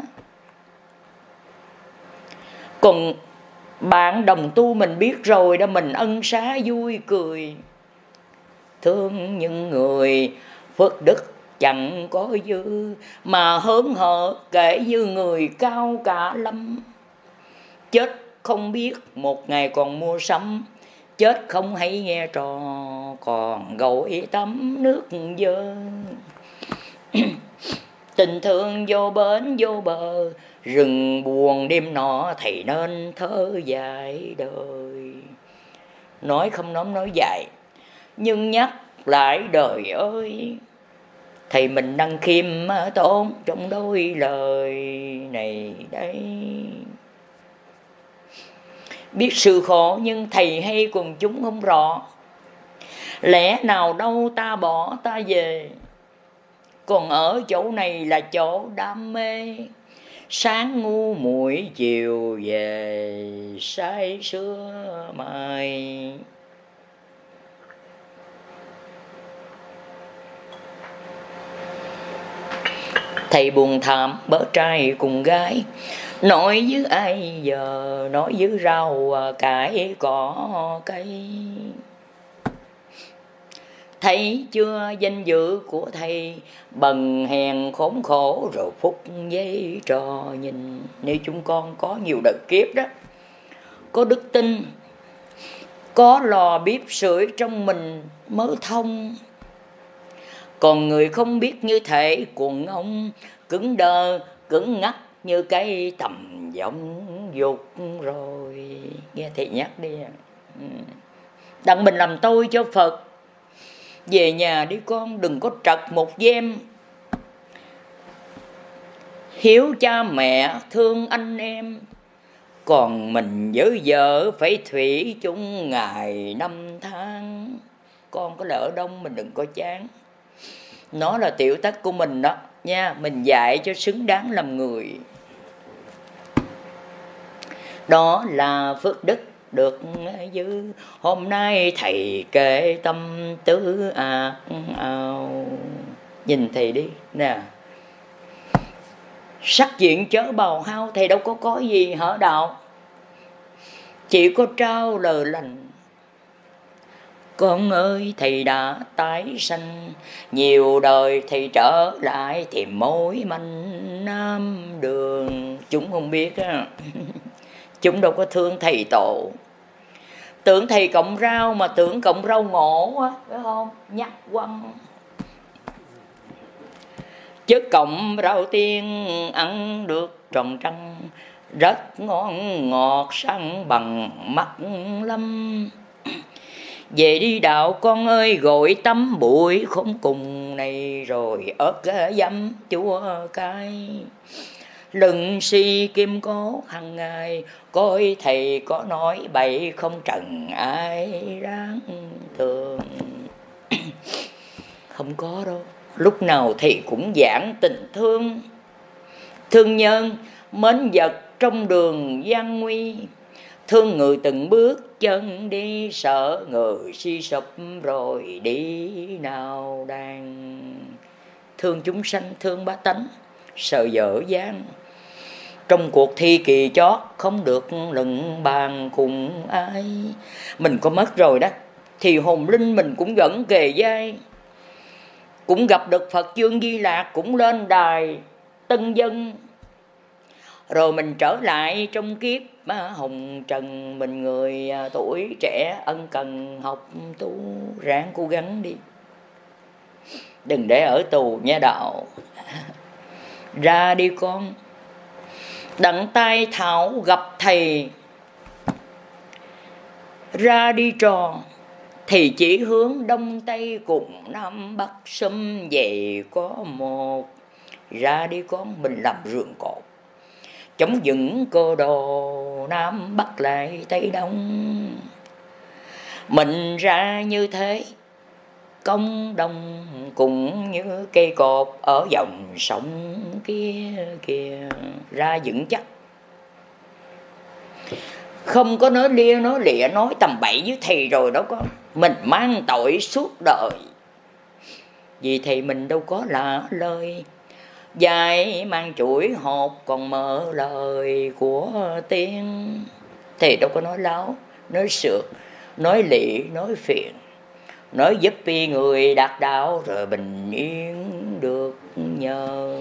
Còn bạn đồng tu mình biết rồi đó, mình ân xá vui cười. Thương những người phước đức chẳng có dư, mà hớn hở kể như người cao cả lắm. Chết không biết một ngày còn mua sắm, chết không hay nghe trò còn gội tắm nước dơ. Tình thương vô bến vô bờ, rừng buồn đêm nọ thì nên thơ dài đời. Nói không nóng nói dài, nhưng nhắc lại đời ơi, thì mình năng khiêm tốn trong đôi lời này đấy. Biết sự khổ nhưng thầy hay quần chúng không rõ, lẽ nào đâu ta bỏ ta về. Còn ở chỗ này là chỗ đam mê, sáng ngu muội chiều về say sưa mai. Thầy buồn thảm bớ trai cùng gái, nói với ai giờ, nói với rau cải cỏ cây. Thấy chưa danh dự của thầy, bần hèn khốn khổ rồi phút giấy trò nhìn. Nếu chúng con có nhiều đợt kiếp đó, có đức tin, có lò bếp sưởi trong mình mới thông. Còn người không biết như thể cuồng ông, cứng đờ, cứng ngắc như cái tầm giọng dục rồi. Nghe thầy nhắc đi. Đặng mình làm tôi cho Phật. Về nhà đi con, đừng có trật một gem. Hiếu cha mẹ, thương anh em. Còn mình với vợ phải thủy chung ngày năm tháng. Con có lỡ đông mình đừng có chán. Nó là tiểu tắc của mình đó nha. Mình dạy cho xứng đáng làm người. Đó là phước đức được dư. Hôm nay thầy kể tâm tứ ác ao. Nhìn thầy đi nè, sắc diện chớ bào hao. Thầy đâu có gì hở đạo, chỉ có trao lời lành. Con ơi thầy đã tái sanh, nhiều đời thầy trở lại tìm mối manh nam đường. Chúng không biết á. Chúng đâu có thương thầy tổ. Tưởng thầy cộng rau mà tưởng cộng rau ngổ á, phải không? Nhắc quăng. Chứ cộng rau tiên ăn được tròn trăng, rất ngon ngọt săn bằng mắt lắm. Về đi đạo con ơi, gội tắm bụi không cùng này rồi ớt dấm chúa cay. Lừng si kim cố hằng ngày, coi thầy có nói bậy không trần ai đáng thương. Không có đâu. Lúc nào thầy cũng giảng tình thương, thương nhân, mến vật trong đường gian nguy. Thương người từng bước chân đi, sợ người suy sụp rồi đi nào đàn. Thương chúng sanh, thương bá tánh, sợ dở dang. Trong cuộc thi kỳ chót không được luận bàn cùng ai. Mình có mất rồi đó, thì hồn linh mình cũng vẫn kề vai. Cũng gặp được Phật Dương Di Lạc, cũng lên đài tân dân. Rồi mình trở lại trong kiếp hồng trần, mình người tuổi trẻ ân cần học tu, ráng cố gắng đi. Đừng để ở tù nha đạo. Ra đi con, đặng tai thảo gặp thầy. Ra đi trò, thì chỉ hướng đông tây cùng nam bắc xâm vậy có một. Ra đi con, mình làm rường cột chống dựng cô đồ nam bắc lại tây đông. mình ra như thế. Công đồng cũng như cây cột ở dòng sông kia kìa, ra vững chắc. Không có nói lia nói lịa nói tầm bậy với thầy rồi đâu có. Mình mang tội suốt đời, vì thầy mình đâu có lạ lời. Dài mang chuỗi hột còn mở lời của tiên. Thầy đâu có nói láo, nói sượt, nói lị, nói phiền, nói giúp người đạt đạo rồi bình yên được nhờ.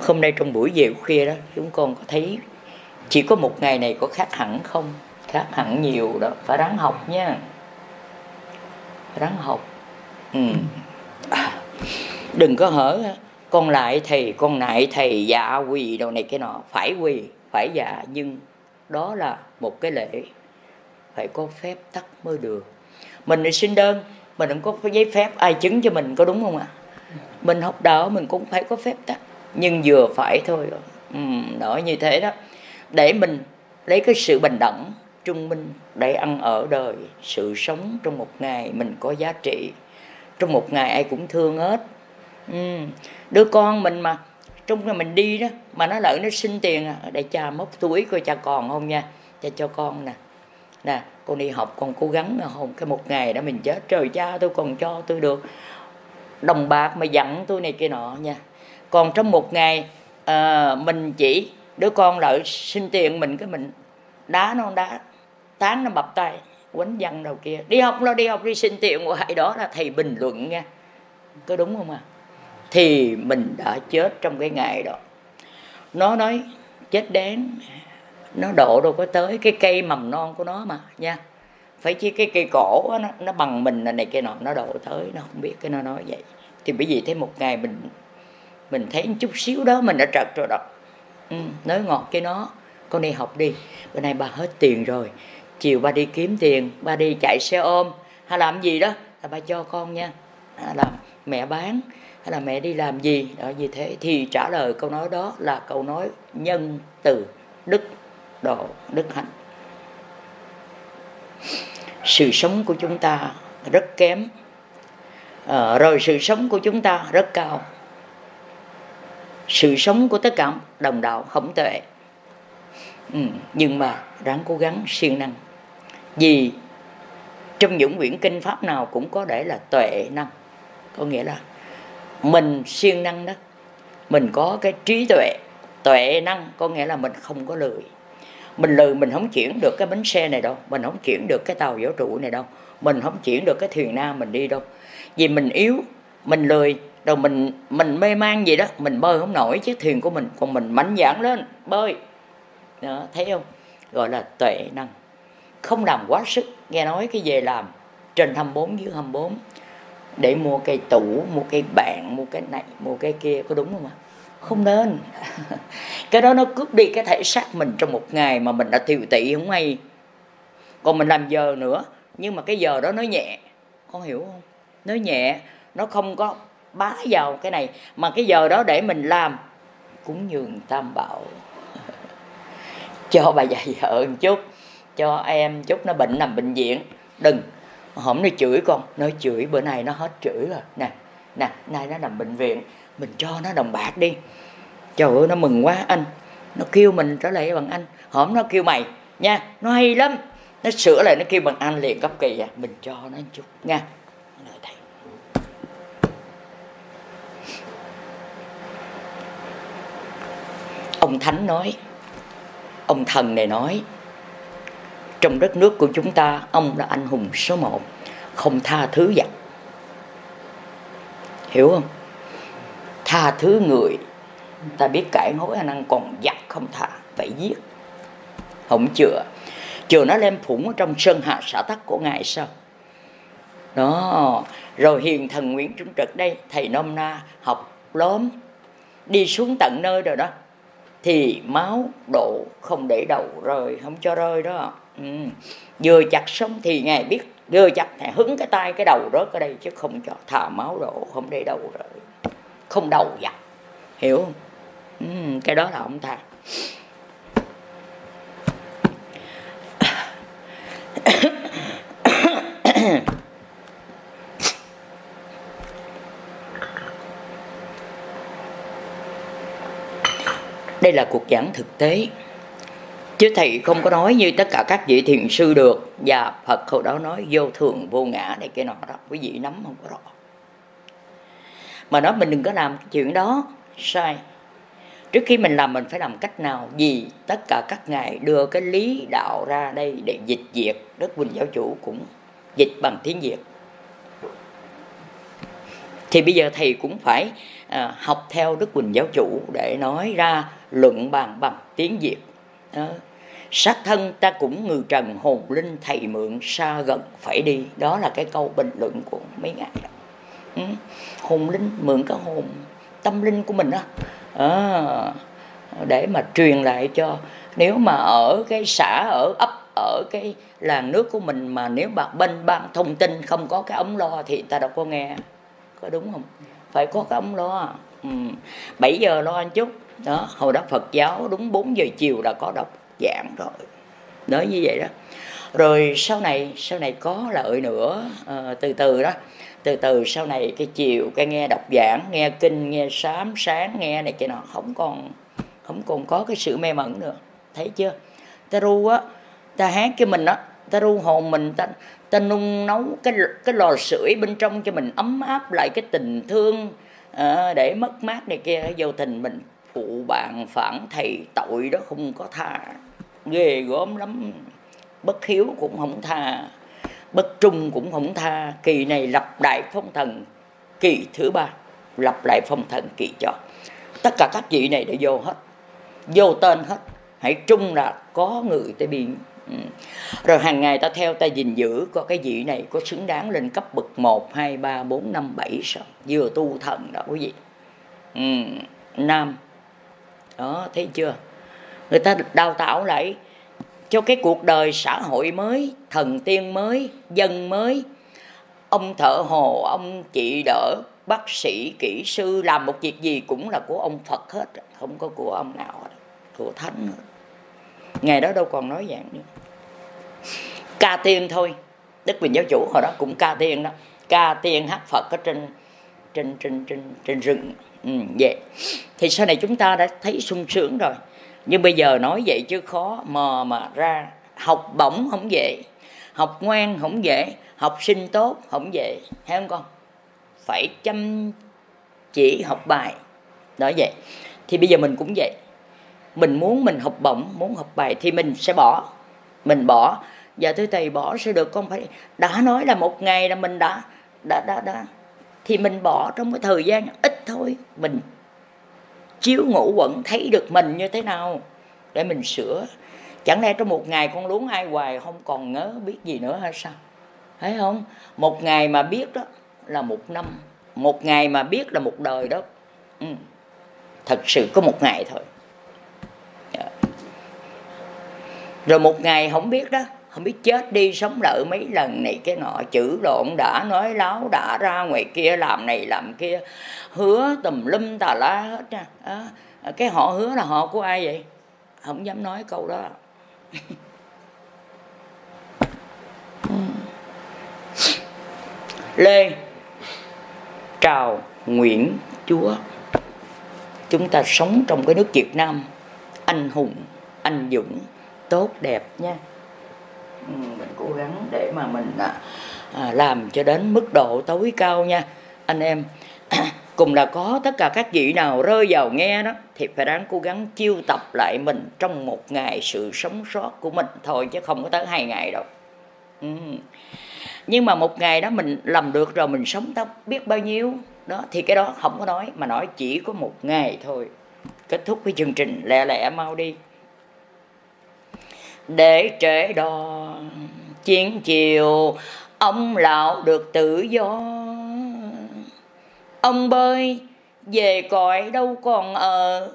Hôm nay trong buổi về khuya đó, chúng con có thấy chỉ có một ngày này có khác hẳn không? Khác hẳn nhiều đó, phải ráng học nha, phải ráng học. Đừng có hở con lại thầy, con nại thầy, dạ quỳ đồ này cái nọ. Phải quỳ, phải dạ, nhưng đó là một cái lễ phải có phép tắc mới được. Mình đi xin đơn, mình không có giấy phép ai chứng cho mình, có đúng không ạ? Mình học đạo mình cũng phải có phép tắc, nhưng vừa phải thôi. Đó, như thế đó, để mình lấy cái sự bình đẳng trung minh để ăn ở đời. Sự sống trong một ngày mình có giá trị, trong một ngày ai cũng thương hết. Đứa con mình mà trong ngày mình đi đó mà nó lỡ nó xin tiền, để cha móc túi coi cha còn không nha, cha cho con nè, nè con đi học con cố gắng không, cái một ngày đó mình chết trời, cha tôi còn cho tôi được đồng bạc mà dặn tôi này kia nọ nha. Còn trong một ngày mình chỉ đứa con lỡ xin tiền mình, cái mình đá nó, đá tán nó bập tay, quánh văng đầu kia, đi học lo, đi học đi xin tiền hoài. Đó là thầy bình luận nha, có đúng không ạ? Thì mình đã chết trong cái ngày đó. Nó nói chết đến, nó độ đâu có tới cái cây mầm non của nó mà nha, phải chi cái cây cổ đó, nó bằng mình này kia nọ, nó độ tới, nó không biết cái nó nói vậy. Thì bởi vì thế một ngày mình thấy chút xíu đó mình đã trật rồi đó. Nói ngọt cái nó, con đi học đi, bữa nay ba hết tiền rồi, chiều ba đi kiếm tiền, ba đi chạy xe ôm hay làm gì đó là ba cho con nha, hay là mẹ bán, hay là mẹ đi làm gì đó. Như thế thì trả lời câu nói đó là câu nói nhân từ, đức độ, đức hạnh. Sự sống của chúng ta rất kém, rồi sự sống của chúng ta rất cao. Sự sống của tất cả đồng đạo không tệ. Nhưng mà ráng cố gắng siêng năng, vì trong những quyển kinh pháp nào cũng có để là tuệ năng, có nghĩa là mình siêng năng đó, mình có cái trí tuệ. Tuệ năng có nghĩa là mình không có lười. Mình lười mình không chuyển được cái bánh xe này đâu, mình không chuyển được cái tàu vũ trụ này đâu, mình không chuyển được cái thuyền nam mình đi đâu. Vì mình yếu, mình lười, rồi mình mê man gì đó, mình bơi không nổi chiếc thuyền của mình. Còn mình mạnh dạn lên bơi đó, thấy không? Gọi là tuệ năng. Không làm quá sức. Nghe nói cái về làm trên 24 dưới 24, để mua cây tủ, mua cây bàn, mua cái này, mua cái kia, có đúng không ạ? Không nên. Cái đó nó cướp đi cái thể xác mình trong một ngày mà mình đã tiều tị không hay. Còn mình làm giờ nữa, nhưng mà cái giờ đó nó nhẹ, con hiểu không? Nó nhẹ, nó không có bá vào cái này, mà cái giờ đó để mình làm cúng dường tam bảo, cho bà già vợ một chút, cho em chút, nó bệnh nằm bệnh viện. Đừng hổng nó chửi con, nó chửi bữa nay nó hết chửi rồi nè, nè nay nó nằm bệnh viện, mình cho nó đồng bạc đi, trời ơi nó mừng quá anh, nó kêu mình trở lại bằng anh. Hổng nó kêu mày nha, nó hay lắm, nó sửa lại nó kêu bằng anh liền cấp kỳ à, mình cho nó một chút nha. Ông Thánh nói, ông Thần này nói, trong đất nước của chúng ta, ông là anh hùng số 1, không tha thứ giặc. Hiểu không? Tha thứ người, ta biết cãi hối anh ăn, còn giặc không tha, phải giết. Không chừa, chừa nó lem phủng ở trong sơn hà xã tắc của ngài sao? Đó, rồi hiền thần Nguyễn Trung Trực đây, thầy nôm na, học lóm, đi xuống tận nơi rồi đó. Thì máu đổ không để đầu rơi, không cho rơi đó. Vừa chặt xong thì ngài biết, vừa chặt thì hứng cái tay cái đầu rớt ở đây, chứ không cho thà máu đổ, không để đầu rơi, không đầu giặt, hiểu không? Cái đó là ông thà. Đây là cuộc giảng thực tế, chứ thầy không có nói như tất cả các vị thiền sư được. Và Phật hồi đó nói vô thường vô ngã này cái nọ đó, quý vị nắm không có rõ. Mà nói mình đừng có làm cái chuyện đó, sai. Trước khi mình làm mình phải làm cách nào? Vì tất cả các ngài đưa cái lý đạo ra đây để dịch Việt. Đức Huỳnh Giáo Chủ cũng dịch bằng tiếng Việt. Thì bây giờ thầy cũng phải học theo Đức Huỳnh Giáo Chủ để nói ra luận bàn bằng tiếng Việt. Sát thân ta cũng ngừ trần, hồn linh thầy mượn, xa gần phải đi. Đó là cái câu bình luận của mấy ngài đó. Hồn linh mượn cái hồn tâm linh của mình đó, để mà truyền lại cho. Nếu mà ở cái xã, ở ấp, ở cái làng nước của mình mà nếu mà bên ban thông tin không có cái ống lo thì ta đâu có nghe, có đúng không? Phải có cái ống lo. 7 giờ lo ăn chút đó. Hồi đó Phật giáo đúng 4 giờ chiều là có đọc giảng rồi, nói như vậy đó. Rồi sau này có lợi nữa, từ từ sau này cái chiều cái nghe đọc giảng, nghe kinh, nghe sám sáng, nghe này kia nọ, không còn có cái sự mê mẩn nữa, thấy chưa? Ta ru á, ta hát cái mình á, ta ru hồn mình, ta nung nấu cái lò sưởi bên trong cho mình ấm áp lại cái tình thương, để mất mát này kia. Vô tình mình phụ bạn phản thầy, tội đó không có tha, ghê gớm lắm. Bất hiếu cũng không tha, bất trung cũng không tha. Kỳ này lập đại phong thần kỳ thứ 3, lập lại phong thần kỳ cho. Tất cả các vị này đều vô hết, vô tên hết. Hãy trung là có người tới biên. Rồi hàng ngày ta theo, ta gìn giữ có cái vị này có xứng đáng lên cấp bậc 1, 2, 3, 4, 5, 7, 6. Vừa tu thần đó quý vị. Nam. Đó, thấy chưa? Người ta đào tạo lại cho cái cuộc đời xã hội mới, thần tiên mới, dân mới. Ông thợ hồ, ông chị đỡ, bác sĩ, kỹ sư, làm một việc gì cũng là của ông Phật hết, không có của ông nào hết, của thánh. Ngày đó đâu còn nói dạng nữa, ca tiên thôi. Đức Huỳnh Giáo Chủ hồi đó cũng ca tiên đó, ca tiên hát Phật ở trên rừng. Vậy thì sau này chúng ta đã thấy sung sướng rồi. Nhưng bây giờ nói vậy chứ khó mò mà ra. Học bổng không dễ, học ngoan không dễ, học sinh tốt không dễ, thấy không con? Phải chăm chỉ học bài. Đó vậy. Thì bây giờ mình cũng vậy. Mình muốn mình học bổng, muốn học bài thì mình sẽ bỏ. Mình bỏ. Và thưa thầy bỏ sẽ được con phải. Đã nói là một ngày là mình đã. Thì mình bỏ trong cái thời gian ít thôi. Mình chiếu ngủ quẩn thấy được mình như thế nào để mình sửa. Chẳng lẽ trong một ngày con luống ai hoài không còn ngớ biết gì nữa hay sao? Thấy không? Một ngày mà biết đó là một năm, một ngày mà biết là một đời đó. Thật sự có một ngày thôi. Rồi một ngày không biết đó, không biết chết đi sống lại mấy lần này cái nọ, chữ lộn đã, nói láo đã, ra ngoài kia làm này làm kia, hứa tùm lum tà lá hết nha. Cái họ hứa là họ của ai vậy? Không dám nói câu đó. Lê Trào Nguyễn Chúa. Chúng ta sống trong cái nước Việt Nam anh hùng, anh dũng, tốt đẹp nha. Mình cố gắng để mà mình làm cho đến mức độ tối cao nha anh em. Cùng là có tất cả các vị nào rơi vào nghe đó thì phải đáng cố gắng chiêu tập lại mình trong một ngày sự sống sót của mình thôi, chứ không có tới 2 ngày đâu. Nhưng mà một ngày đó mình làm được rồi, mình sống tóc biết bao nhiêu đó, thì cái đó không có nói, mà nói chỉ có một ngày thôi. Kết thúc cái chương trình lẹ lẹ mau đi. Để trễ đò chiến chiều, ông lão được tự do. Ông bơi về cõi đâu còn ở,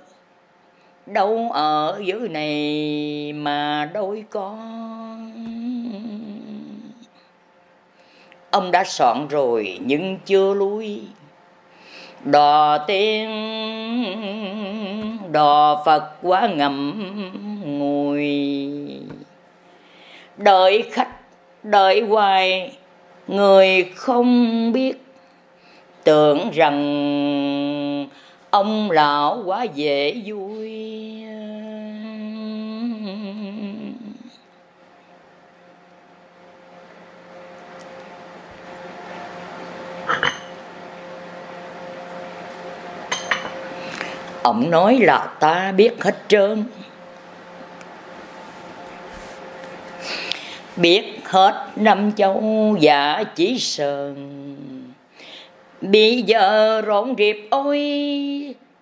đâu ở dưới này mà đôi con. Ông đã soạn rồi nhưng chưa lui. Đò tiên đò Phật quá ngậm ngùi. Đợi khách đợi hoài người không biết, tưởng rằng ông lão quá dễ vui. Ông nói là ta biết hết trơn, biết hết năm châu và chỉ sờn. Bây giờ rộn rịp ôi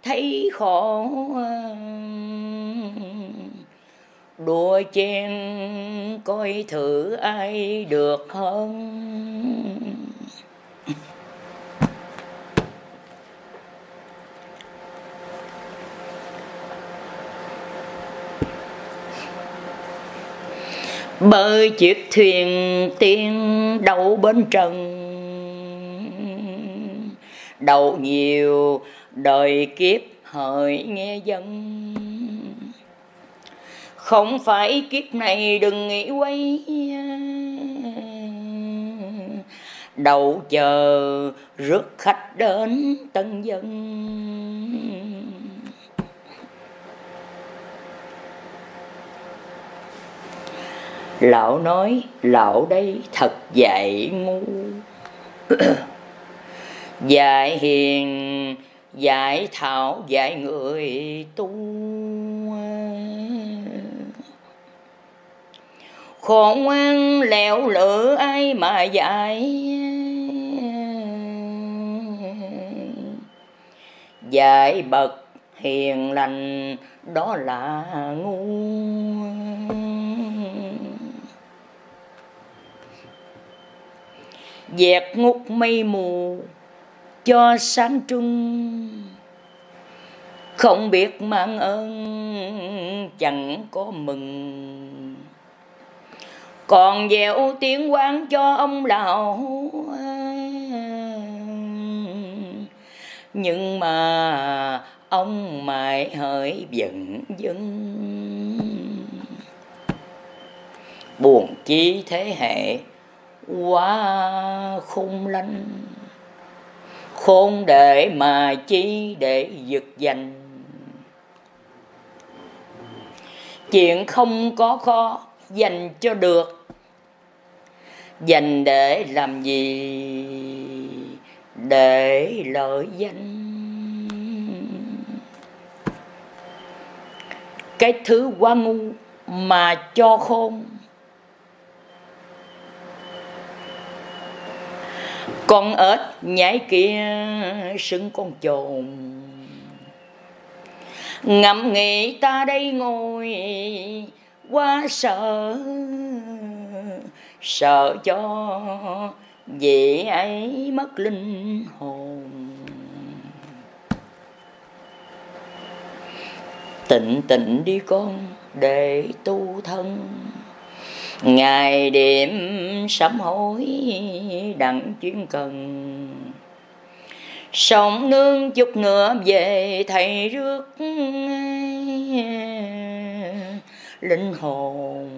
thấy khổ, đùa chen coi thử ai được hơn. Bơi chiếc thuyền tiên đậu bên trần, đậu nhiều đời kiếp hỡi nghe dân. Không phải kiếp này đừng nghĩ quay, đậu chờ rước khách đến tân dân. Lão nói lão đây thật dạy ngu, dạy hiền, dạy thảo, dạy người tu. Khôn ngoan lẹo lửa ai mà dạy, dạy bậc hiền lành đó là ngu. Dẹp ngút mây mù cho sáng trưng, không biết mang ơn chẳng có mừng. Còn dẹo tiếng quán cho ông lão, nhưng mà ông mãi hỡi giận dưng. Buồn chi thế hệ quá khung lanh, khôn để mà chi để giật giành. Chuyện không có khó dành cho được, dành để làm gì? Để lợi danh. Cái thứ quá ngu mà cho khôn, con ếch nhảy kia sưng con chồn. Ngậm nghĩ ta đây ngồi quá sợ, sợ cho dễ ấy mất linh hồn. Tịnh tịnh đi con để tu thân, ngày đêm sám hối đặng chuyên cần. Sống nương chút nữa về thầy rước linh hồn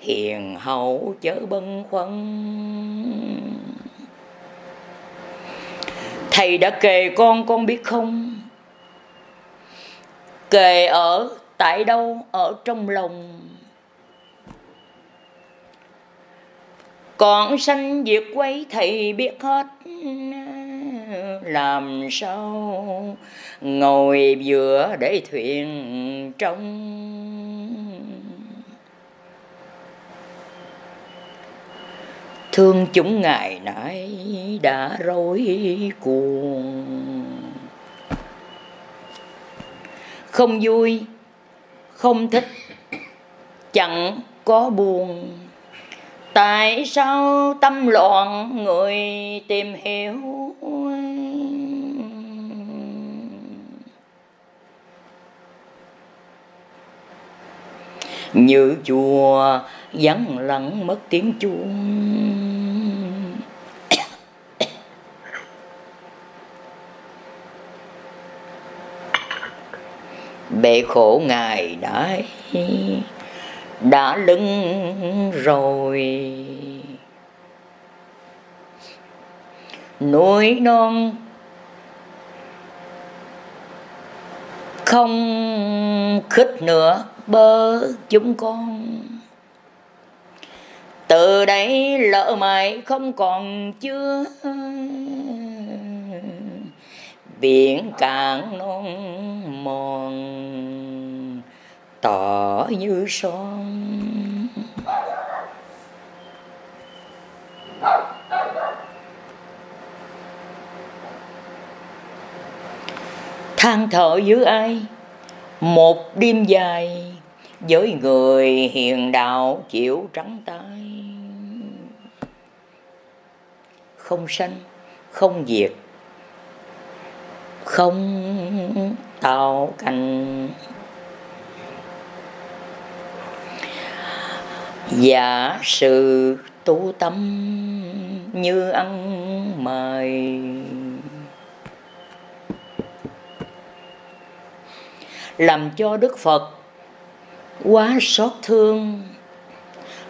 hiền hậu chớ bâng khuâng. Thầy đã kề con biết không? Kề ở tại đâu? Ở trong lòng. Còn sanh diệt quấy thầy biết hết, làm sao ngồi giữa để thuyền trong. Thương chúng ngày nãy đã rối cuồng, không vui, không thích, chẳng có buồn. Tại sao tâm loạn người tìm hiểu? Như chùa vắng lặng mất tiếng chuông, bể khổ ngày đấy đã lưng rồi. Núi non không khích nữa bớ chúng con. Từ đấy lỡ mày không còn chưa, biển cạn non mòn tỏ như son. Than thở với ai một đêm dài, với người hiền đạo chịu trắng tay. Không sanh, không diệt, không tạo cảnh. Giả sự tu tâm như ăn mày, làm cho Đức Phật quá xót thương.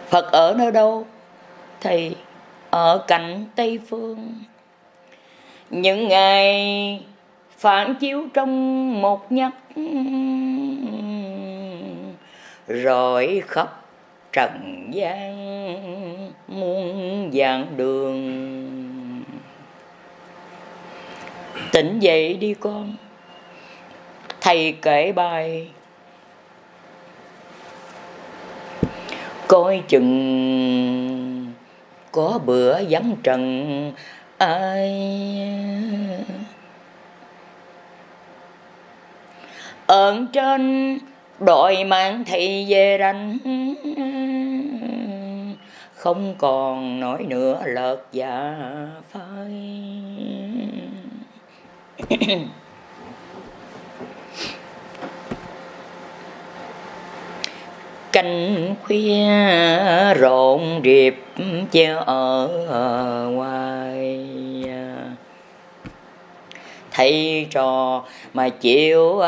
Phật ở nơi đâu? Thì ở cạnh Tây Phương. Những ngày phản chiếu trong một nhắc, rồi khắp trần gian muôn vạn đường. Tỉnh dậy đi con, thầy kể bài. Coi chừng có bữa vắng trần ai, ơn trên đội mạng thị về đánh. Không còn nổi nữa lợt dạ phai. Canh khuya rộn rịp treo ở ngoài, thầy trò mà chịu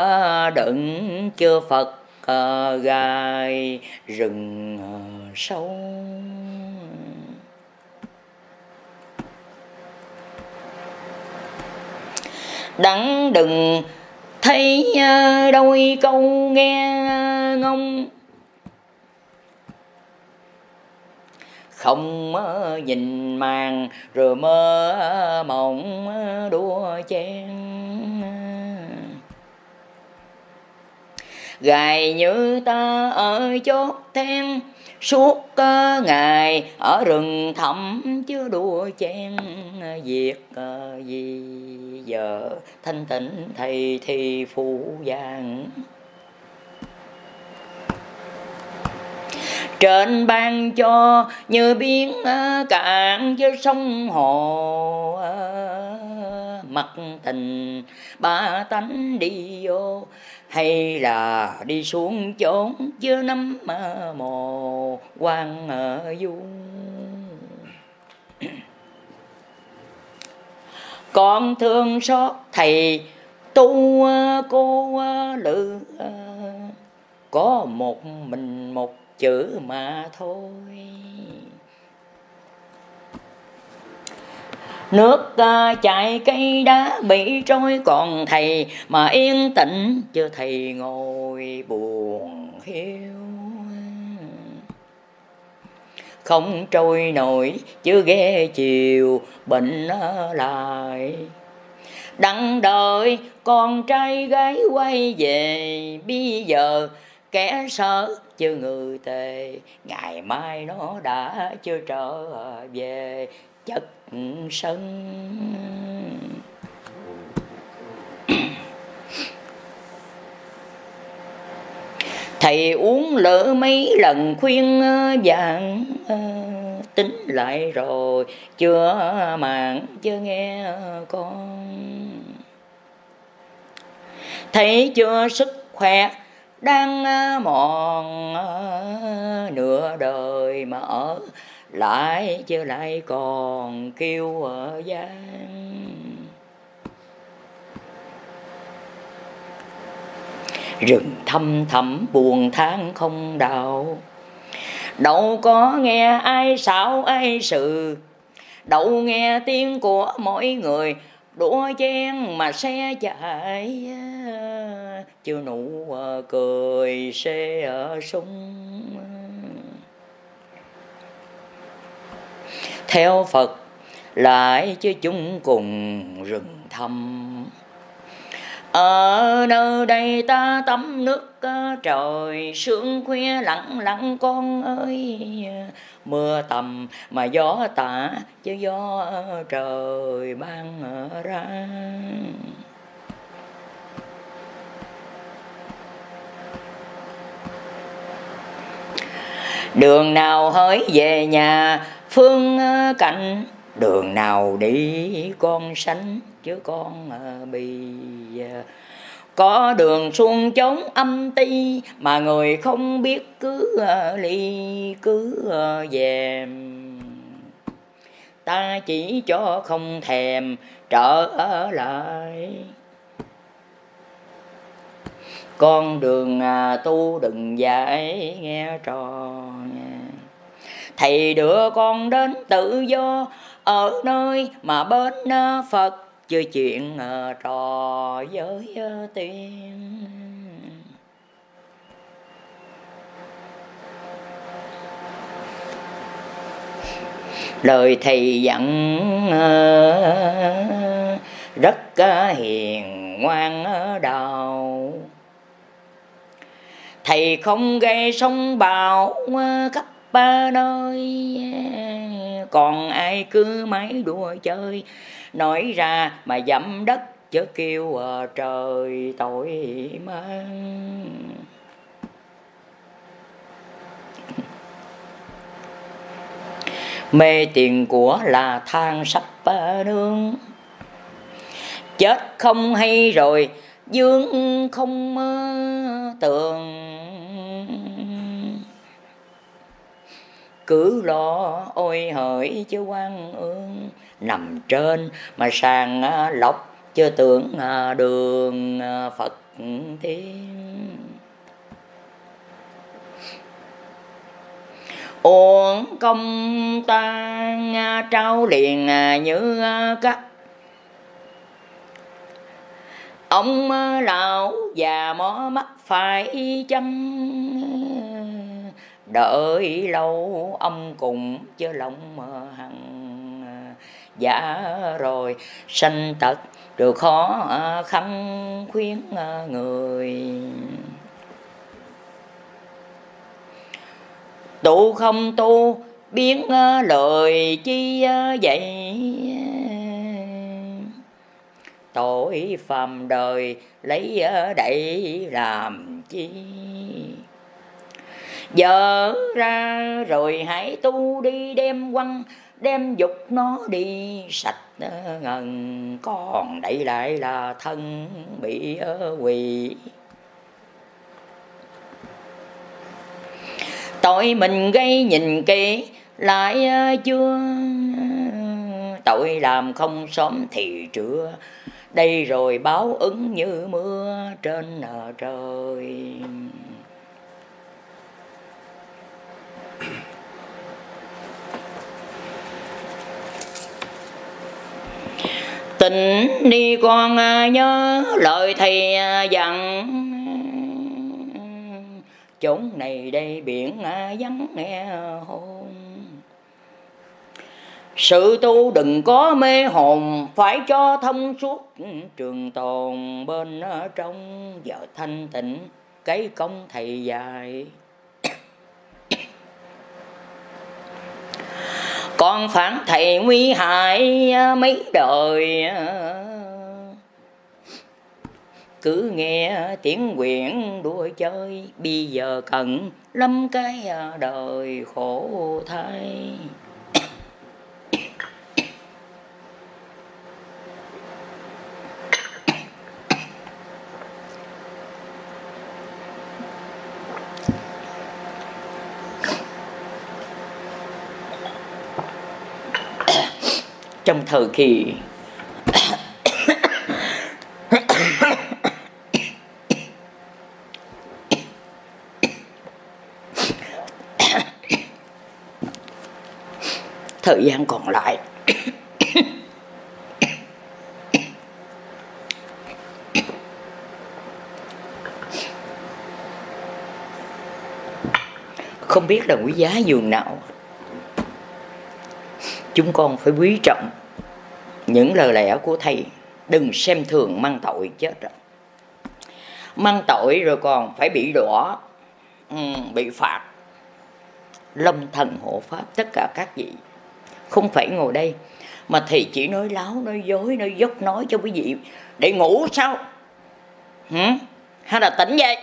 đựng chưa Phật gai rừng sâu. Đắng đừng thấy đôi câu nghe ngông, không nhìn màng rồi mơ mộng đua chen. Gài như ta ở chốt then, suốt ngày ở rừng thẳm chưa đua chen. Việc gì giờ thanh tịnh thầy thì phụ vàng. Trên ban cho như biến cạn với sông hồ, mặt tình ba tánh đi vô hay là đi xuống chốn chưa nắm mồ quan du. Con thương xót thầy tu cô lự, có một mình một chữ mà thôi. Nước chảy cây đá bị trôi, còn thầy mà yên tĩnh chưa thầy ngồi buồn hiu. Không trôi nổi chưa ghé chiều bệnh lại, đặng đợi con trai gái quay về. Bây giờ kẻ sợ chứ người tề, ngày mai nó đã chưa trở về chất sân. Thầy uống lỡ mấy lần khuyên vàng, tính lại rồi chưa màng chưa nghe con. Thấy chưa sức khỏe đang mòn nửa đời mà ở lại chưa lại còn kêu ở gian. Rừng thâm thẳm buồn than không đạo, đâu có nghe ai xảo ai sự, đâu nghe tiếng của mỗi người đua chen mà xe chạy, chiều nụ cười xe súng. Theo Phật lại chứ chúng cùng rừng thăm. Ở nơi đây ta tắm nước trời sương khuya lặng lặng con ơi. Mưa tầm mà gió tả chứ gió trời ban ra. Đường nào hỡi về nhà phương cảnh, đường nào đi con sánh chứ con bì. Có đường xuông trống âm ti mà người không biết cứ ly cứ về. Ta chỉ cho không thèm trở lại. Con đường tu đừng dạy nghe tròn. Thầy đưa con đến tự do ở nơi mà bên Phật chưa chuyện trò với tiên. Lời thầy dặn rất hiền ngoan đạo. Thầy không gây sóng bão khắp ba nơi. Còn ai cứ mãi đùa chơi nói ra mà dẫm đất chớ kêu trời tội mang. Mê tiền của là than sắp nương. Chết không hay rồi dương không tường. Cứ lo ôi hỡi chứ quan ương, nằm trên mà sàng lọc chứ tưởng đường Phật thiên. Uổng công ta trao liền như cắt. Ông lão già mó mắt phải chăng, đợi lâu ông cùng chứ lòng hằng. Dạ rồi sanh tật rồi khó khăn khuyến người. Tu không tu biến lời chi vậy, tội phàm đời lấy đậy làm chi. Giờ ra rồi hãy tu đi, đem quăng, đem dục nó đi sạch ngần. Còn đậy lại là thân bị quỷ. Tội mình gây nhìn kỹ lại chưa, tội làm không sớm thì trưa. Đây rồi báo ứng như mưa trên trời. Tỉnh đi con nhớ lời thầy dặn. Chốn này đây biển vắng nghe hồn. Sự tu đừng có mê hồn, phải cho thông suốt trường tồn bên trong. Giờ thanh tịnh cái công thầy dạy. Con phản thầy nguy hại mấy đời, cứ nghe tiếng quyển đùa chơi. Bây giờ cần lắm cái đời khổ thay. Trong thời kỳ thời gian còn lại không biết là quý giá dường nào. Chúng con phải quý trọng những lời lẽ của thầy, đừng xem thường mang tội, chết rồi. Mang tội rồi còn phải bị đọa, bị phạt. Long thần hộ pháp tất cả các vị, không phải ngồi đây mà thầy chỉ nói láo, nói dối, nói dốc nói cho quý vị để ngủ sao? Hay là tỉnh dậy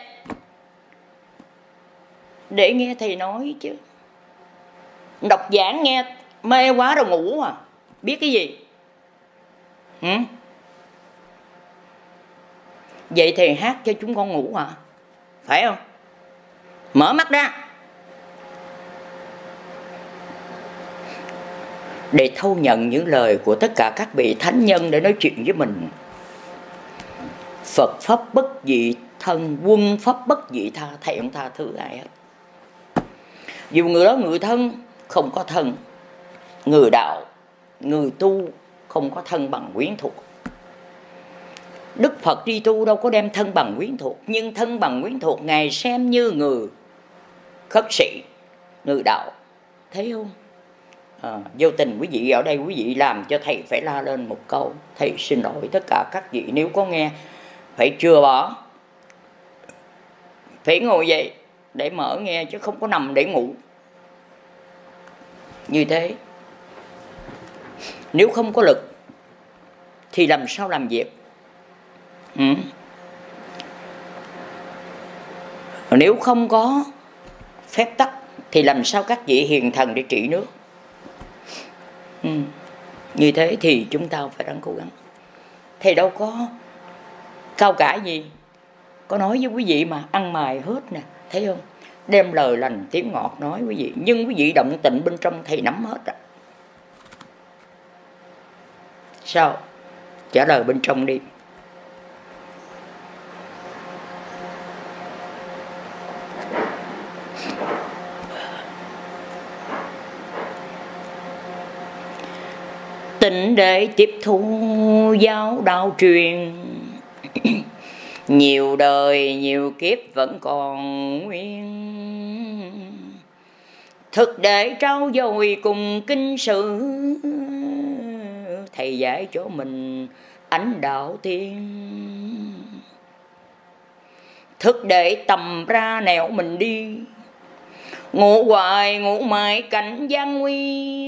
để nghe thầy nói chứ. Đọc giảng nghe mê quá rồi ngủ à, biết cái gì? Vậy thầy hát cho chúng con ngủ hả? Phải không? Mở mắt ra để thâu nhận những lời của tất cả các vị thánh nhân để nói chuyện với mình. Phật pháp bất dị thân, quân pháp bất dị tha. Thầy không tha thứ ai hết. Dù người đó người thân không có thân, người đạo, người tu không có thân bằng quyến thuộc. Đức Phật đi tu đâu có đem thân bằng quyến thuộc, nhưng thân bằng quyến thuộc Ngài xem như người khất sĩ, người đạo. Thấy không? Vô tình quý vị ở đây, quý vị làm cho thầy phải la lên một câu. Thầy xin lỗi tất cả các vị, nếu có nghe phải chừa bỏ, phải ngồi dậy để mở nghe chứ không có nằm để ngủ. Như thế, nếu không có lực thì làm sao làm việc? Nếu không có phép tắc thì làm sao các vị hiền thần để trị nước? Như thế thì chúng ta phải đang cố gắng. Thầy đâu có cao cả gì, có nói với quý vị mà, ăn mài hết nè, thấy không? Đem lời lành tiếng ngọt nói quý vị, nhưng quý vị động tịnh bên trong thầy nắm hết rồi. Sao? Trả lời bên trong đi. Tỉnh để tiếp thu giáo đạo truyền, nhiều đời nhiều kiếp vẫn còn nguyên. Thực để trau dồi cùng kinh sử, thầy dạy cho mình ánh đạo tiên. Thực để tầm ra nẻo mình đi, ngủ hoài ngủ mãi cảnh gian nguy.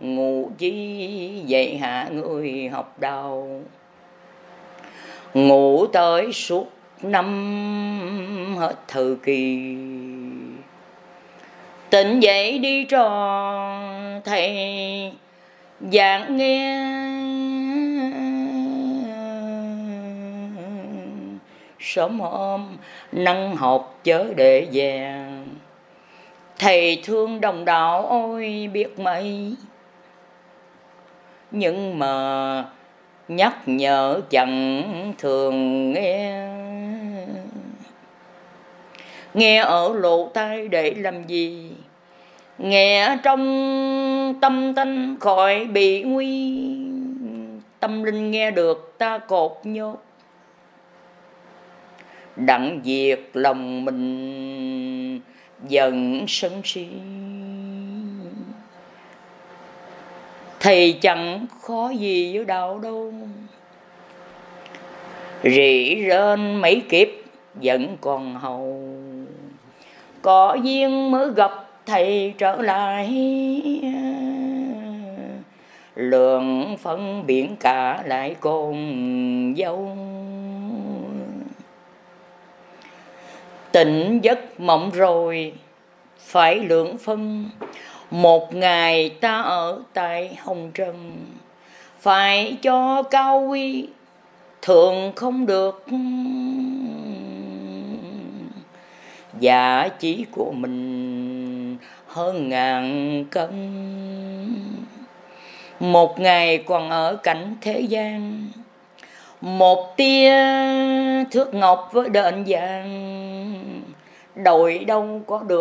Ngủ chi dạy hạ người học đầu, ngủ tới suốt năm hết thời kỳ. Tỉnh dậy đi tròn thầy giảng nghe, sớm hôm năng học chớ để vàng. Thầy thương đồng đạo ôi biết mấy, nhưng mà nhắc nhở chẳng thường nghe. Nghe ở lộ tai để làm gì? Nghe trong tâm tánh khỏi bị nguy. Tâm linh nghe được ta cột nhốt, đặng diệt lòng mình giận sân si. Thầy chẳng khó gì với đạo đâu, rỉ rên mấy kiếp vẫn còn hầu. Có duyên mới gặp thầy trở lại, lượng phân biển cả lại con dâu. Tỉnh giấc mộng rồi phải lượng phân, một ngày ta ở tại hồng trần. Phải cho cao quý thường không được, giả chỉ của mình hơn ngàn cân. Một ngày còn ở cảnh thế gian, một tia thước ngọc với đền vàng, đổi đâu có được.